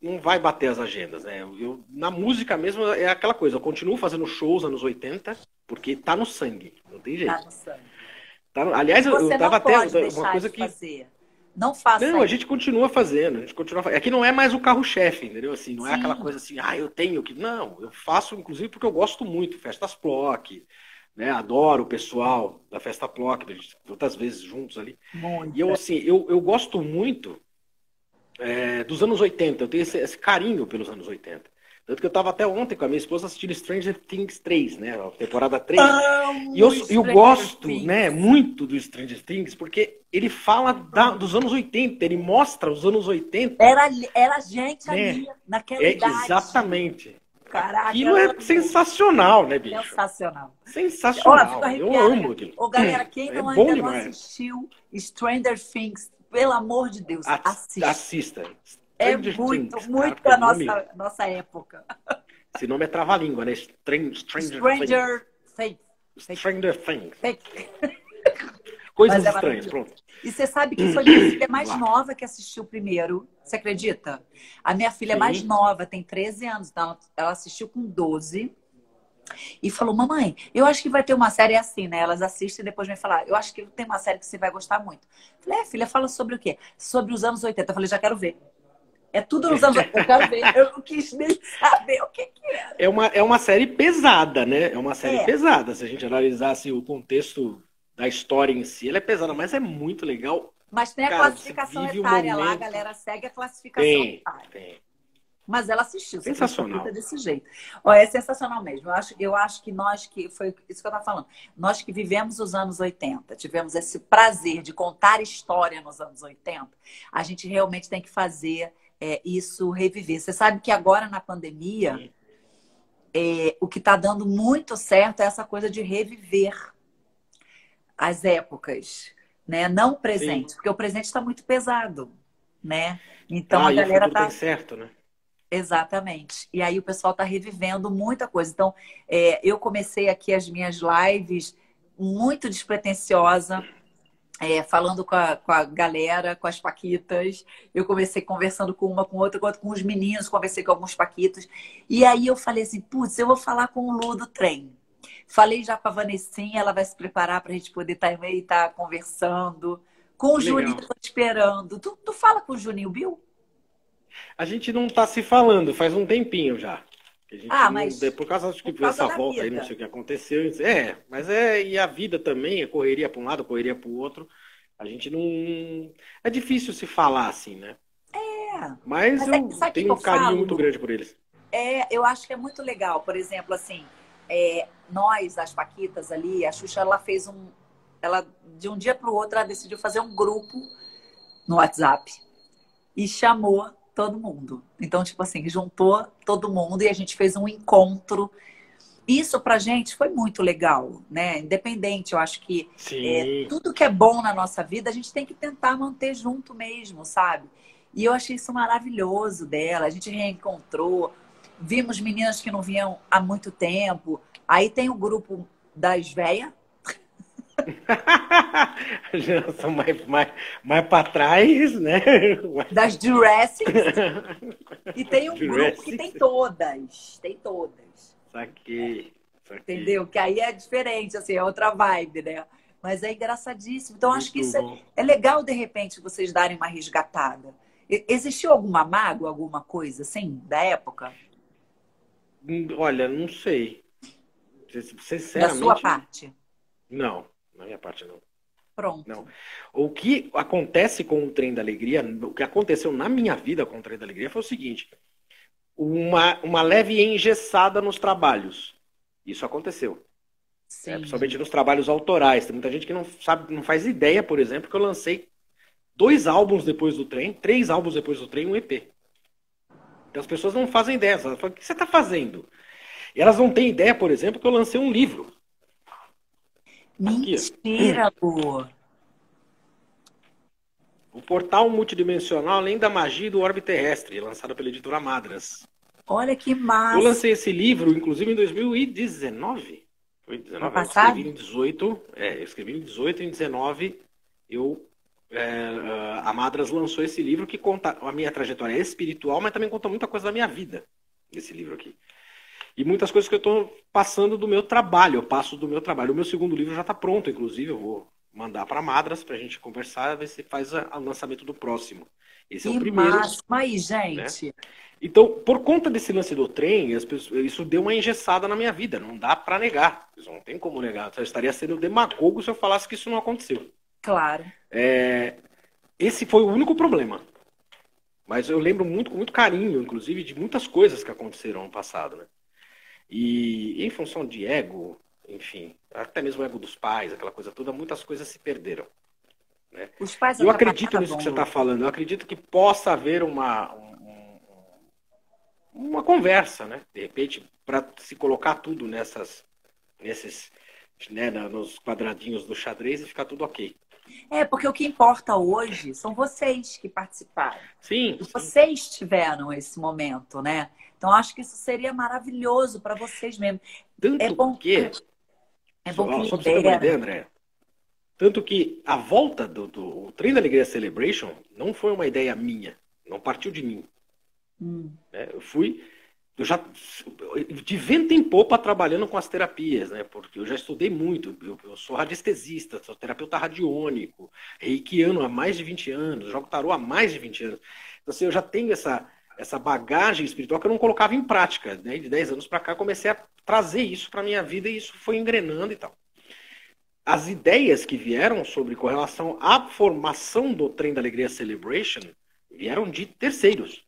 não vai bater as agendas, né? Na música mesmo é aquela coisa, eu continuo fazendo shows anos 80, porque tá no sangue, não tem jeito. Tá no sangue. Aliás, eu tava até... uma coisa que fazer. Não faça. Não, a gente continua fazendo, Aqui não é mais o carro-chefe, entendeu? Assim, não é aquela coisa assim, eu tenho que... Não, eu faço, inclusive, porque eu gosto muito, festas Plock, né? Adoro o pessoal da festa Plock, outras vezes juntos ali. Muito. E eu, assim, eu gosto muito dos anos 80, eu tenho esse carinho pelos anos 80. Tanto que eu estava até ontem com a minha esposa assistindo Stranger Things 3, né? A temporada 3. E eu gosto, né, muito do Stranger Things, porque ele fala dos anos 80, ele mostra os anos 80. Era gente ali, naquela idade. Exatamente. Caraca, aquilo é sensacional, né, bicho? Sensacional. Sensacional. Olha, eu amo aquilo. Galera, quem ainda não assistiu Stranger Things, pelo amor de Deus, assista. Stranger Things, muito da nossa época. Esse nome é trava-língua, né? Stranger Things. Coisas estranhas, pronto. E você sabe que foi minha filha mais nova que assistiu primeiro. Você acredita? A minha filha mais nova tem 13 anos. Então ela assistiu com 12. E falou, mamãe, eu acho que vai ter uma série assim, né? Elas assistem e depois vêm falar, eu acho que tem uma série que você vai gostar muito. Falei, filha, fala sobre o quê? Sobre os anos 80. Eu falei, já quero ver. É tudo nos anos 80. Eu quero ver. Eu não quis nem saber o que que era. É uma série pesada, né? É uma série pesada. Se a gente analisasse o contexto da história em si, ela é pesada, mas é muito legal. Mas tem a classificação etária lá, a galera segue a classificação etária. Mas ela assistiu. Sensacional. Desse jeito. Olha, é sensacional mesmo. Eu acho que nós que... Foi isso que eu estava falando. Nós que vivemos os anos 80, tivemos esse prazer de contar história nos anos 80, a gente realmente tem que fazer isso reviver. Você sabe que agora, na pandemia, o que está dando muito certo é essa coisa de reviver as épocas, né? Não o presente, porque o presente está muito pesado, né? Então a galera tá... certo, né? Exatamente. E aí o pessoal está revivendo muita coisa. Então, eu comecei aqui as minhas lives muito despretensiosa, falando com a galera, com as paquitas. Eu comecei conversando com uma, com outra, com os meninos, conversei com alguns paquitos. E aí eu falei assim, putz, eu vou falar com o Lu do trem. Falei já com a Vanessinha, ela vai se preparar para a gente poder estar conversando. Com o Juninho, estou esperando. Tu fala com o Juninho, Bill? A gente não está se falando, faz um tempinho já. A gente mas por causa de essa volta aí, não sei o que aconteceu. Mas e a vida também, é correria para um lado, correria para o outro. A gente não... É difícil se falar assim, né? Mas eu tenho um carinho muito grande por eles. Eu acho que é muito legal, por exemplo, assim, nós, as paquitas ali, a Xuxa, ela fez um... Ela, de um dia para o outro, ela decidiu fazer um grupo no WhatsApp e chamou todo mundo. Então, tipo assim, juntou todo mundo e a gente fez um encontro. Isso pra gente foi muito legal, né? Independente, eu acho que tudo que é bom na nossa vida, a gente tem que tentar manter junto mesmo, sabe? E eu achei isso maravilhoso dela. A gente reencontrou, vimos meninas que não vinham há muito tempo. Aí tem o grupo das velhas. São mais para trás, né? Das Jurassic. E tem um grupo que tem todas. Tem todas. Isso aqui. Entendeu? Que aí é diferente, assim, é outra vibe, né? Mas é engraçadíssimo. Então, acho que isso é legal, de repente, vocês darem uma resgatada. Existiu alguma mágoa, alguma coisa, assim, da época? Olha, não sei. Sinceramente, da sua parte? Não, na minha parte não. Pronto. Não. O que acontece com o Trem da Alegria, o que aconteceu na minha vida com o Trem da Alegria foi o seguinte, uma leve engessada nos trabalhos. Isso aconteceu. Sim. É, principalmente nos trabalhos autorais. Tem muita gente que não sabe, não faz ideia, por exemplo, que eu lancei 2 álbuns depois do Trem, 3 álbuns depois do Trem, um EP. Então as pessoas não fazem ideia. Elas falam, o que você está fazendo? E elas não têm ideia, por exemplo, que eu lancei um livro. Mentira, pô! O Portal Multidimensional Além da Magia e do Orbe Terrestre, lançado pela editora Madras. Olha que massa! Eu lancei esse livro, inclusive, em 2019. Foi em 2019. Eu escrevi em 18. É, eu escrevi em 18 e em 19 eu... a Madras lançou esse livro que conta a minha trajetória espiritual, mas também conta muita coisa da minha vida, esse livro aqui. E muitas coisas que eu estou passando do meu trabalho, eu passo do meu trabalho. O meu segundo livro já está pronto, inclusive, eu vou mandar para a Madras para a gente conversar, ver se faz o lançamento do próximo. Esse é o primeiro. Mas, gente... Né? Então, por conta desse lance do trem, as pessoas, isso deu uma engessada na minha vida, não dá para negar. Não tem como negar, eu estaria sendo demagogo se eu falasse que isso não aconteceu. Claro. É, esse foi o único problema. Mas eu lembro muito, com muito carinho, inclusive, de muitas coisas que aconteceram no passado, né? E em função de ego, enfim, até mesmo o ego dos pais, aquela coisa toda, muitas coisas se perderam, né? Os pais eu acredito nisso que você está falando. Eu acredito que possa haver uma conversa, né? De repente, para se colocar tudo nesses, né, nos quadradinhos do xadrez e ficar tudo ok. É, porque o que importa hoje são vocês que participaram. Sim. E vocês tiveram esse momento, né? Então, acho que isso seria maravilhoso para vocês mesmo. Tanto é bom que... É bom que só pra você ter uma ideia, André. Tanto que a volta do Trem da Alegria Celebration não foi uma ideia minha. Não partiu de mim. É, eu fui... Eu já, de vento em popa, trabalhando com as terapias, né? Porque eu já estudei muito. Eu sou radiestesista, sou terapeuta radiônico, reikiano há mais de 20 anos, jogo tarô há mais de 20 anos. Então, assim, eu já tenho essa bagagem espiritual que eu não colocava em prática, né? De 10 anos para cá, eu comecei a trazer isso para minha vida e isso foi engrenando e tal. As ideias que vieram com relação à formação do Trem da Alegria Celebration vieram de terceiros.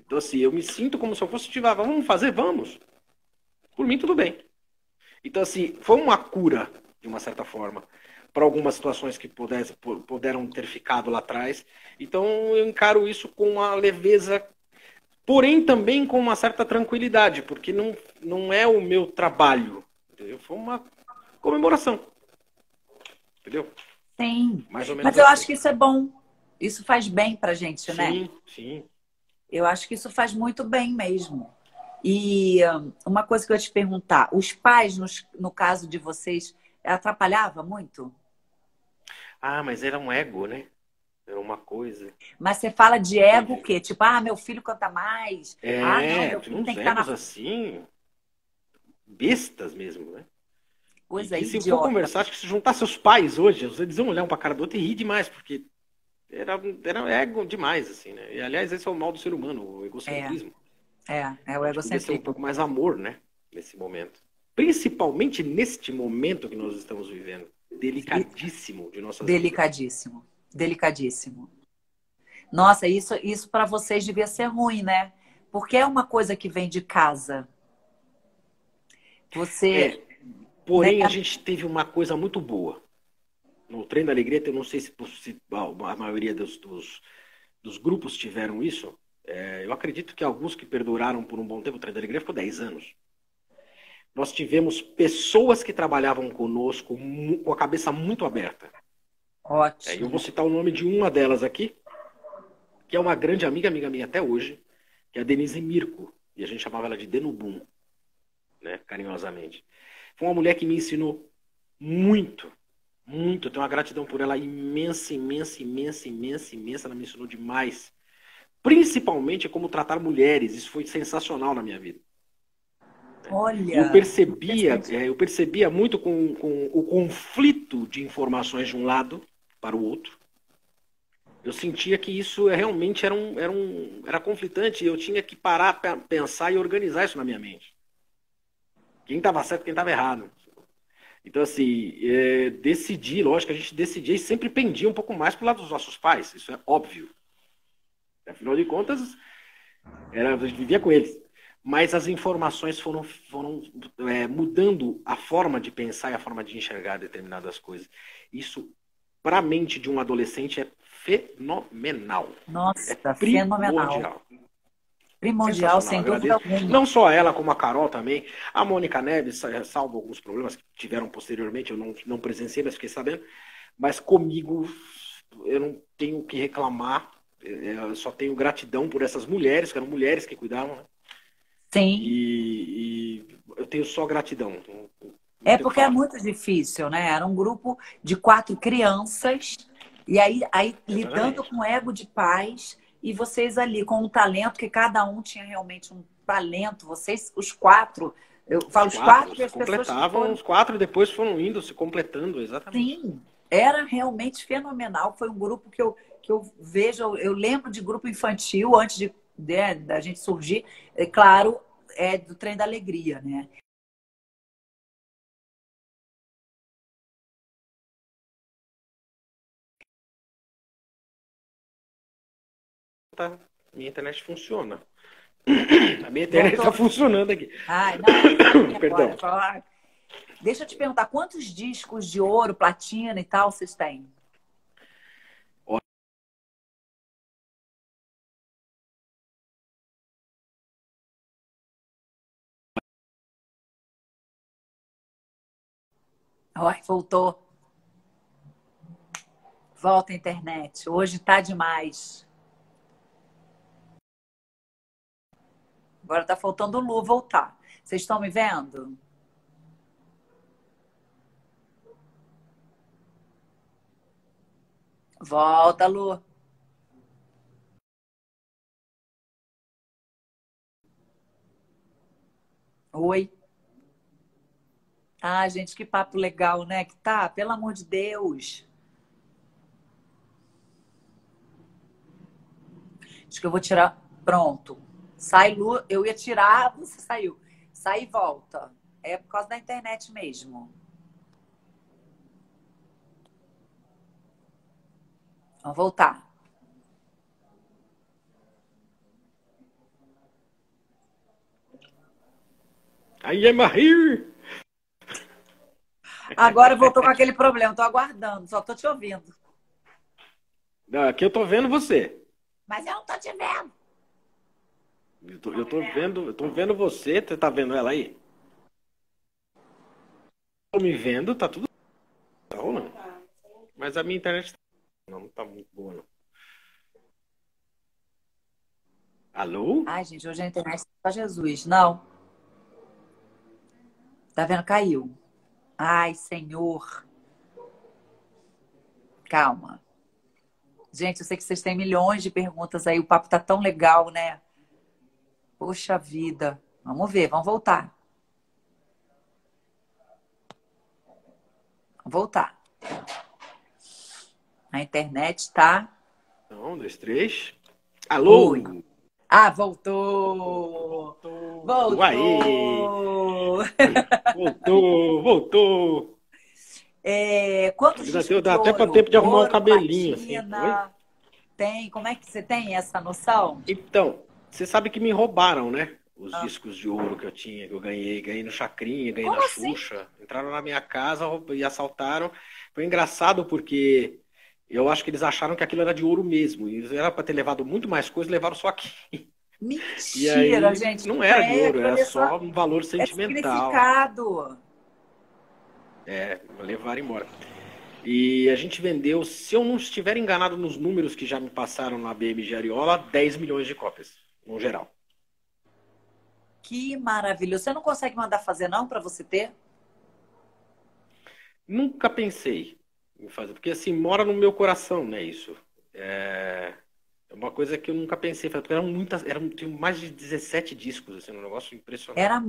Então, assim, eu me sinto como se eu fosse ativar. Vamos fazer? Vamos. Por mim, tudo bem. Então, assim, foi uma cura, de uma certa forma, para algumas situações que puderam ter ficado lá atrás. Então, eu encaro isso com uma leveza, porém também com uma certa tranquilidade, porque não é o meu trabalho. Entendeu? Foi uma comemoração. Entendeu? Sim. Mais ou menos. Mas eu acho que isso é bom. Isso faz bem pra gente, né? Sim, sim. Eu acho que isso faz muito bem mesmo. E uma coisa que eu ia te perguntar, os pais, no caso de vocês, atrapalhava muito? Ah, mas era um ego, né? Era uma coisa. Mas você fala de ego o quê? Tipo, ah, meu filho canta mais. É, ah, não, meu filho tem que estar na... assim, bestas mesmo, né? Coisa aí, se for conversar, acho que se juntar seus pais hoje, eles vão olhar um pra cara do outro e rir demais, porque... Era ego demais, assim, né? E, aliás, esse é o mal do ser humano, o egocentrismo. É o egocentrismo. Tem um pouco mais amor, né? Nesse momento. Principalmente neste momento que nós estamos vivendo. Delicadíssimo de nossas vidas. Delicadíssimo. Delicadíssimo. Nossa, isso para vocês devia ser ruim, né? Porque é uma coisa que vem de casa. Você... É, porém, a gente teve uma coisa muito boa. No Trem da Alegria, eu não sei se a maioria dos grupos tiveram isso. É, eu acredito que alguns que perduraram por um bom tempo, o Trem da Alegria ficou 10 anos. Nós tivemos pessoas que trabalhavam conosco com a cabeça muito aberta. Ótimo. É, eu vou citar o nome de uma delas aqui, que é uma grande amiga minha até hoje, que é a Denise Mirko. E a gente chamava ela de Denubum, né, carinhosamente. Foi uma mulher que me ensinou muito, muito. Eu tenho uma gratidão por ela imensa, imensa, imensa, imensa, imensa. Ela me ensinou demais. Principalmente como tratar mulheres. Isso foi sensacional na minha vida. Olha, eu percebia muito com o conflito de informações de um lado para o outro. Eu sentia que isso realmente era conflitante. E eu tinha que parar, pensar e organizar isso na minha mente. Quem estava certo, quem estava errado. Então, assim, decidir, lógico, a gente decidia e sempre pendia um pouco mais para o lado dos nossos pais. Isso é óbvio. Afinal de contas, a gente vivia com eles. Mas as informações foram mudando a forma de pensar e a forma de enxergar determinadas coisas. Isso, para a mente de um adolescente, é fenomenal. Nossa, é fenomenal. Primordial, sem dúvida alguma. Não só ela, como a Carol também. A Mônica Neves, salvo alguns problemas que tiveram posteriormente, eu não presenciei, mas fiquei sabendo. Mas comigo, eu não tenho o que reclamar. Eu só tenho gratidão por essas mulheres, que eram mulheres que cuidavam, né? Sim. E eu tenho só gratidão. Porque é muito difícil, né? Era um grupo de 4 crianças, e aí lidando com o ego de pais, e vocês ali com um talento, que cada um tinha realmente um talento, vocês, os 4, eu falo os quatro e as pessoas completavam, os 4 depois foram indo, se completando, exatamente. Sim, era realmente fenomenal. Foi um grupo que eu vejo, eu lembro de grupo infantil, antes da gente surgir, é claro, é do Trem da Alegria, né? Tá, minha internet funciona. A minha internet tá funcionando aqui. Ai, não, perdão. Agora. Deixa eu te perguntar, quantos discos de ouro, platina e tal vocês têm? Ai, voltou. Volta a internet. Hoje tá demais. Agora tá faltando Lu voltar. Vocês estão me vendo? Volta, Lu. Oi. Ah, gente, que papo legal, né? Que tá, pelo amor de Deus. Acho que eu vou tirar. Pronto. Sai, Lu. Eu ia tirar, você saiu. Sai e volta. É por causa da internet mesmo. Vamos voltar. Aí é Marie. Agora voltou com aquele problema, tô aguardando, só tô te ouvindo. Não, aqui eu tô vendo você. Mas eu não tô te vendo. Eu tô vendo você, você tá vendo ela aí? Tô me vendo, tá tudo. Tá rolando. Mas a minha internet não tá muito boa, não. Alô? Ai, gente, hoje a internet tá Jesus, não. Tá vendo? Caiu. Ai, Senhor. Calma. Gente, eu sei que vocês têm milhões de perguntas aí. O papo tá tão legal, né? Poxa vida. Vamos ver, vamos voltar. Voltar. A internet tá... 1, 2, 3. Alô? Oi. Ah, voltou! Voltou! Voltou! Uai. Voltou! Voltou! Quantos discos dá até para tempo de arrumar um cabelinho. Platina, assim. Tem? Como é que você tem essa noção? Então, você sabe que me roubaram, né? Os discos de ouro que eu tinha, que eu ganhei. Ganhei no Chacrinha, ganhei na Xuxa. Entraram na minha casa e assaltaram. Foi engraçado porque... eu acho que eles acharam que aquilo era de ouro mesmo. E era para ter levado muito mais coisa, levaram só aqui. Mentira, aí, gente. Não era de ouro, era só um valor sentimental. Significado. Levaram embora. E a gente vendeu, se eu não estiver enganado nos números que já me passaram na BMG Ariola, 10 milhões de cópias, no geral. Que maravilha. Você não consegue mandar fazer, não, para você ter? Nunca pensei em fazer, porque assim, mora no meu coração, né, isso. É uma coisa que eu nunca pensei, porque eram muitas, tinha mais de 17 discos, assim, um negócio impressionante. Eram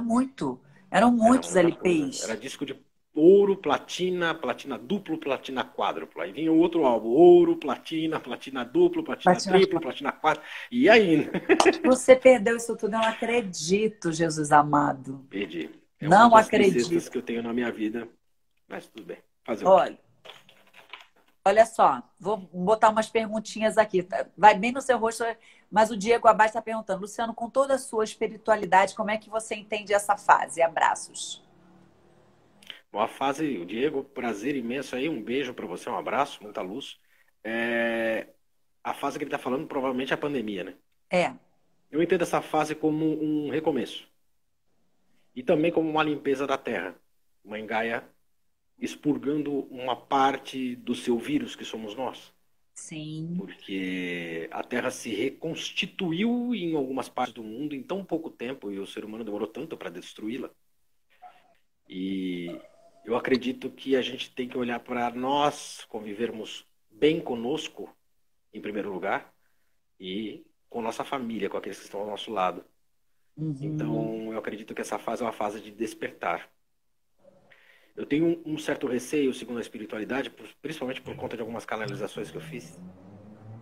muitos LPs. Era disco de ouro, platina, platina duplo, platina quádruplo. Aí vinha outro álbum, ouro, platina, platina duplo, platina triplo, platina quádruplo. E aí? Você perdeu isso tudo, eu não acredito, Jesus amado. Perdi. É não uma das acredito que eu tenho na minha vida, mas tudo bem. Fazer o quê? Olha só, vou botar umas perguntinhas aqui. Vai bem no seu rosto, mas o Diego abaixo está perguntando. Luciano, com toda a sua espiritualidade, como é que você entende essa fase? Abraços. Bom, a fase, o Diego, prazer imenso aí. Um beijo para você, um abraço, muita luz. A fase que ele está falando provavelmente é a pandemia, né? É. Eu entendo essa fase como um recomeço. E também como uma limpeza da terra. Uma engaia expurgando uma parte do seu vírus, que somos nós. Sim. Porque a Terra se reconstituiu em algumas partes do mundo em tão pouco tempo, e o ser humano demorou tanto para destruí-la. E eu acredito que a gente tem que olhar para nós, convivermos bem conosco, em primeiro lugar, e com nossa família, com aqueles que estão ao nosso lado. Uhum. Então, eu acredito que essa fase é uma fase de despertar. Eu tenho um certo receio, segundo a espiritualidade, principalmente por conta de algumas canalizações que eu fiz,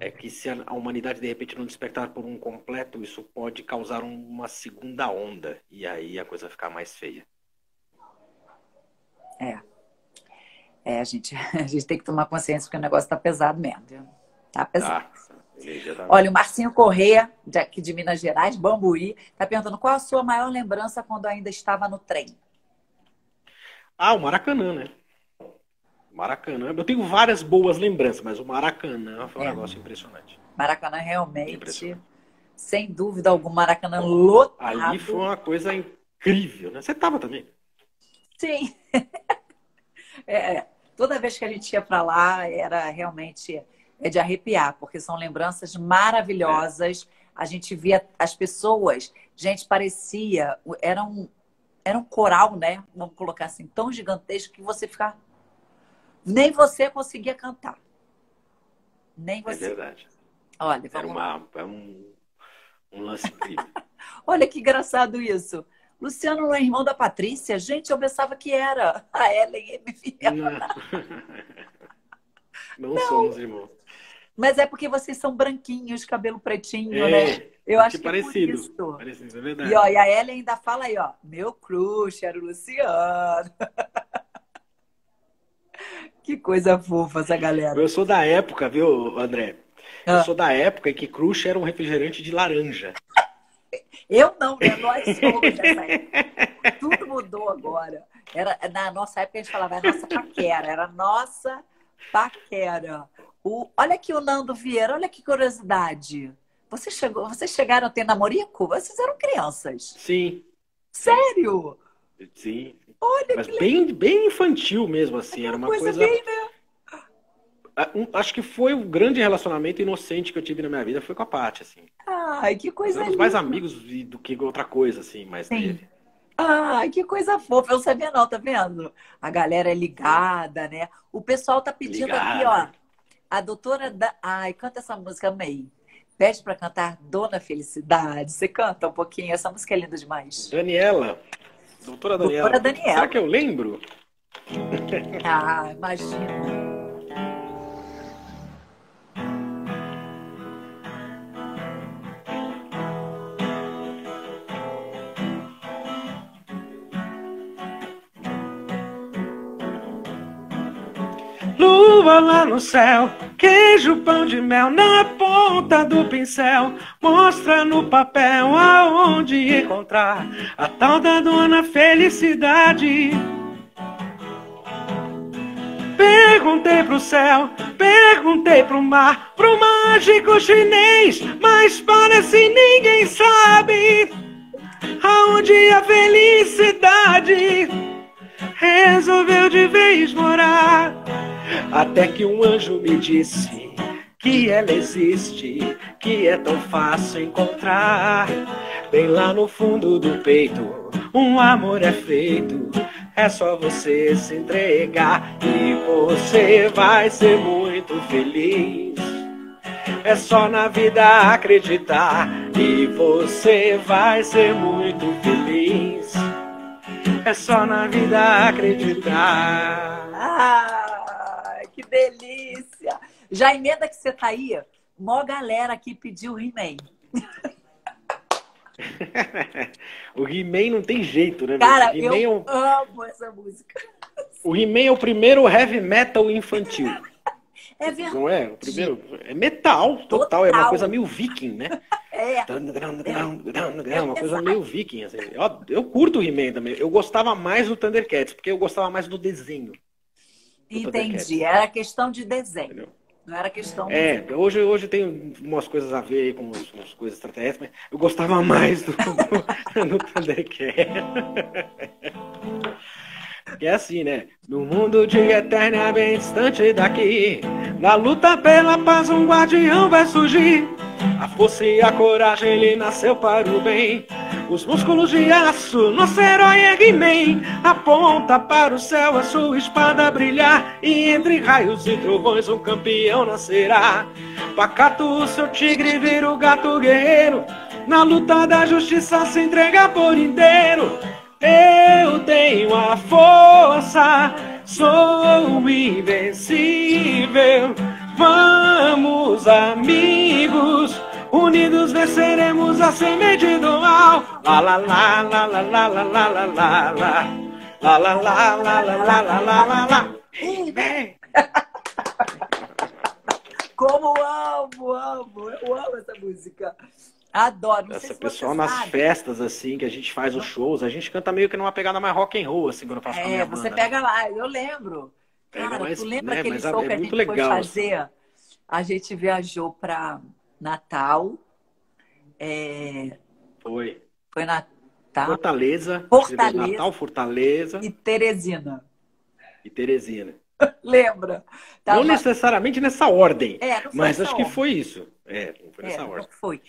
é que se a humanidade, de repente, não despertar por um completo, isso pode causar uma segunda onda, e aí a coisa ficar mais feia. A gente tem que tomar consciência que o negócio tá pesado mesmo, viu? Tá pesado. Olha, o Marcinho Corrêa, aqui de Minas Gerais, Bambuí, tá perguntando qual a sua maior lembrança quando ainda estava no trem? Ah, o Maracanã, né? Maracanã. Eu tenho várias boas lembranças, mas o Maracanã foi um negócio impressionante. Maracanã realmente, impressionante. Sem dúvida alguma, Maracanã lotado. Ali foi uma coisa incrível, né? Você estava também? Sim. Toda vez que a gente ia para lá, era realmente de arrepiar, porque são lembranças maravilhosas. A gente via as pessoas, gente, parecia... Era um coral, né? Vamos colocar assim, tão gigantesco que você ficava... Nem você conseguia cantar. Nem você. É verdade. Olha, vamos lá. Era um lance incrível. Olha que engraçado isso. Luciano não é irmão da Patrícia? Gente, eu pensava que era. A Ellen me via. Não somos irmãos. Mas é porque vocês são branquinhos, cabelo pretinho, né? Eu acho que parecido, é por isso. Parecido, é verdade. E, ó, e a Ellen ainda fala aí, ó, meu crush era o Luciano. Que coisa fofa essa galera. Eu sou da época, viu, André? Eu sou da época em que crush era um refrigerante de laranja. Eu não, né? Nós somos dessa época. Tudo mudou agora. Era, na nossa época a gente falava, era nossa paquera, era nossa paquera. Olha aqui o Nando Vieira, olha que curiosidade. Vocês chegaram a ter namorico? Vocês eram crianças. Sim. Sério? Sim. Olha, mas que bem infantil mesmo, assim. Era uma coisa bem, né? Acho que foi o grande relacionamento inocente que eu tive na minha vida, foi com a Paty, assim. Ai, que coisa linda. Éramos mais amigos do que outra coisa, assim, mas dele. Ai, que coisa fofa. Eu não sabia não, tá vendo? A galera é ligada, né? O pessoal tá pedindo aqui, ó. A doutora... Ai, canta essa música, amei. Pede pra cantar Dona Felicidade. Você canta um pouquinho? Essa música é linda demais. Daniela. Doutora Daniela. Será que eu lembro? Ah, imagina. Lua lá no céu, queijo, pão de mel na ponta do pincel, mostra no papel aonde encontrar a tal da Dona Felicidade. Perguntei pro céu, perguntei pro mar, pro mágico chinês, mas parece ninguém sabe aonde a felicidade resolveu de vez morar. Até que um anjo me disse que ela existe, que é tão fácil encontrar. Bem lá no fundo do peito, um amor é feito É só você se entregar e você vai ser muito feliz. É só na vida acreditar e você vai ser muito feliz. É só na vida acreditar. Ah, que delícia! Já emenda que você tá aí, mó galera aqui pediu o He-Man. O He-Man não tem jeito, né? Cara, eu amo essa música. O He-Man é o primeiro heavy metal infantil. É verdade. Não é? O primeiro é metal total. É uma coisa meio viking, né? É uma coisa meio viking. Assim. Eu curto o He-Man também. Eu gostava mais do Thundercats, porque eu gostava mais do desenho. Entendi. Era questão de desenho. Entendeu? Não era questão... É, de... hoje tem umas coisas a ver aí com umas coisas estratégicas, mas eu gostava mais do Thundercats. Que é assim, né? No mundo de eterna bem distante daqui, na luta pela paz um guardião vai surgir. A força e a coragem, ele nasceu para o bem. Os músculos de aço, nosso herói é He-Man. Aponta para o céu a sua espada brilhar, e entre raios e trovões um campeão nascerá. Pacato o seu tigre vira o gato guerreiro, na luta da justiça se entrega por inteiro. Eu tenho a força, sou invencível. Vamos, amigos, unidos venceremos a semente do mal. La la la la la la la la la la la la la la la la la la. Como eu amo essa música. Adoro. Não sei se pessoal nas sabe. Festas, assim, que a gente faz os shows, a gente canta meio que numa pegada mais rock and roll, assim, quando eu faço com a minha banda. Você pega lá, eu lembro. Cara, mas, tu lembra aquele show que a gente legal, foi fazer? Assim. A gente viajou pra Natal. Foi Natal. Fortaleza. Natal, Fortaleza. E Teresina. Lembra? Tava... Não necessariamente nessa ordem, mas acho que foi isso. Não foi nessa ordem. Foi.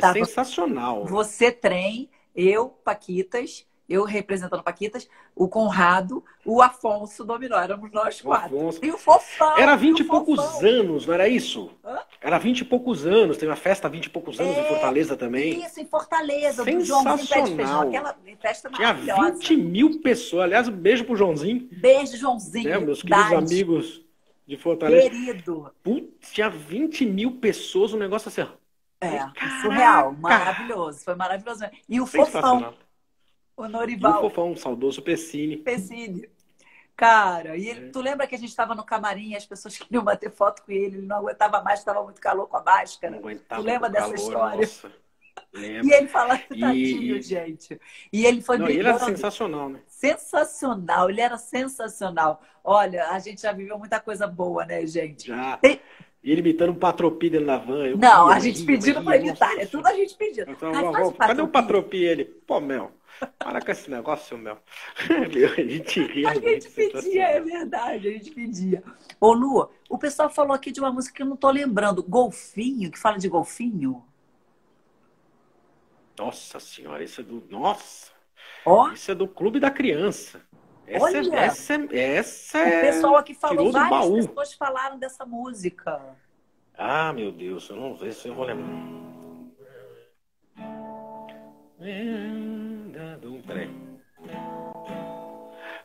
Tava... sensacional. Você trem, eu, Paquitas, eu representando Paquitas, o Conrado, o Afonso dominou, éramos nós quatro. Afonso. E o Fofão. Era 20 e poucos anos, não era isso? Hã? Era 20 e poucos anos, teve uma festa há 20 e poucos anos em Fortaleza também. Isso, em Fortaleza, do Joãozinho pé de feijão, aquela festa maravilhosa. Tinha 20 mil pessoas, aliás, um beijo pro Joãozinho. Beijo, Joãozinho. Né, meus queridos amigos de Fortaleza. Querido. Putz, tinha 20 mil pessoas, um negócio assim. Surreal, maravilhoso, foi maravilhoso. E o Fofão. O Norival. E o Fofão, o saudoso Pessini. Cara, e ele, tu lembra que a gente estava no camarim e as pessoas queriam bater foto com ele, ele não aguentava mais, estava muito calor com a máscara. Tu lembra dessa história? Nossa, lembro. E ele falava tadinho, gente. E ele foi brilhante. Ele era sensacional, né? Sensacional, ele era sensacional. Olha, a gente já viveu muita coisa boa, né, gente? Já. E ele imitando um patropi dentro da van. Não, a gente pedindo pra imitar. É tudo a gente pedindo. Cadê o patropi? Ele, pô, meu, para com esse negócio, meu. A gente ria. A gente pedia, é verdade. A gente pedia. Ô, Lu, o pessoal falou aqui de uma música que eu não tô lembrando. Golfinho, que fala de golfinho? Nossa senhora, isso é do... Nossa! Isso é do Clube da Criança. Olha, o pessoal aqui falou, várias pessoas falaram dessa música. Ah, meu Deus, eu não sei se eu vou lembrar.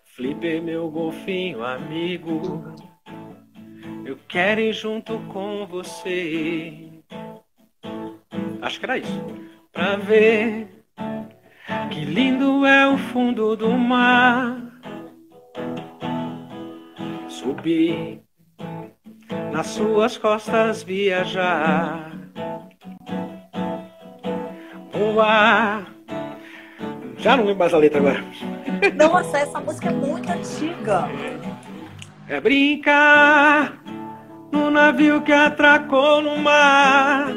Flipper, meu golfinho amigo, eu quero ir junto com você. Acho que era isso. Pra ver que lindo é o fundo do mar, subir nas suas costas, viajar, voar. Já não lembro mais a letra agora. Nossa, essa música é muito antiga. É brincar no navio que atracou no mar.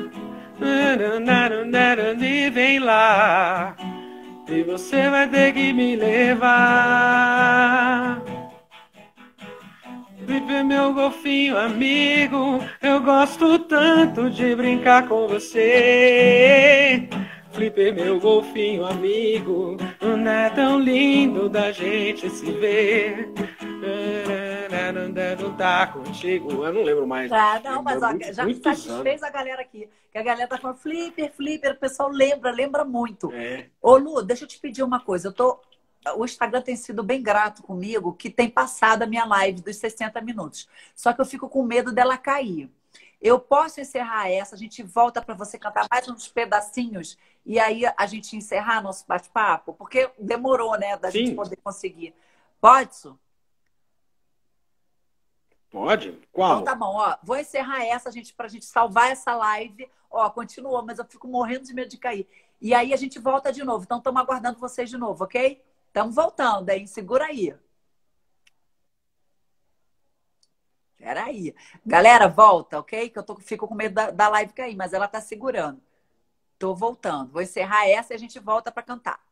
E vem lá, e você vai ter que me levar. Flipper, meu golfinho amigo, eu gosto tanto de brincar com você. Flipper, meu golfinho amigo, não é tão lindo da gente se ver. Não tá contigo, eu não lembro mais. Ah, não, mas ó, muito, já me satisfez a galera aqui. Que a galera tá falando Flipper, Flipper, o pessoal lembra muito. É. Ô Lu, deixa eu te pedir uma coisa. O Instagram tem sido bem grato comigo, que tem passado a minha live dos 60 minutos. Só que eu fico com medo dela cair. Eu posso encerrar essa, a gente volta para você cantar mais uns pedacinhos e aí a gente encerrar nosso bate-papo? Porque demorou, né, da gente poder conseguir. Pode isso? Pode? Qual? Então tá bom, ó. Vou encerrar essa, gente, pra gente salvar essa live. Ó, continuou, mas eu fico morrendo de medo de cair. E aí a gente volta de novo. Então estamos aguardando vocês de novo, ok? Estamos voltando, hein? Segura aí. Peraí. Galera, volta, ok? Que eu fico com medo da live cair, mas ela tá segurando. Tô voltando. Vou encerrar essa e a gente volta pra cantar.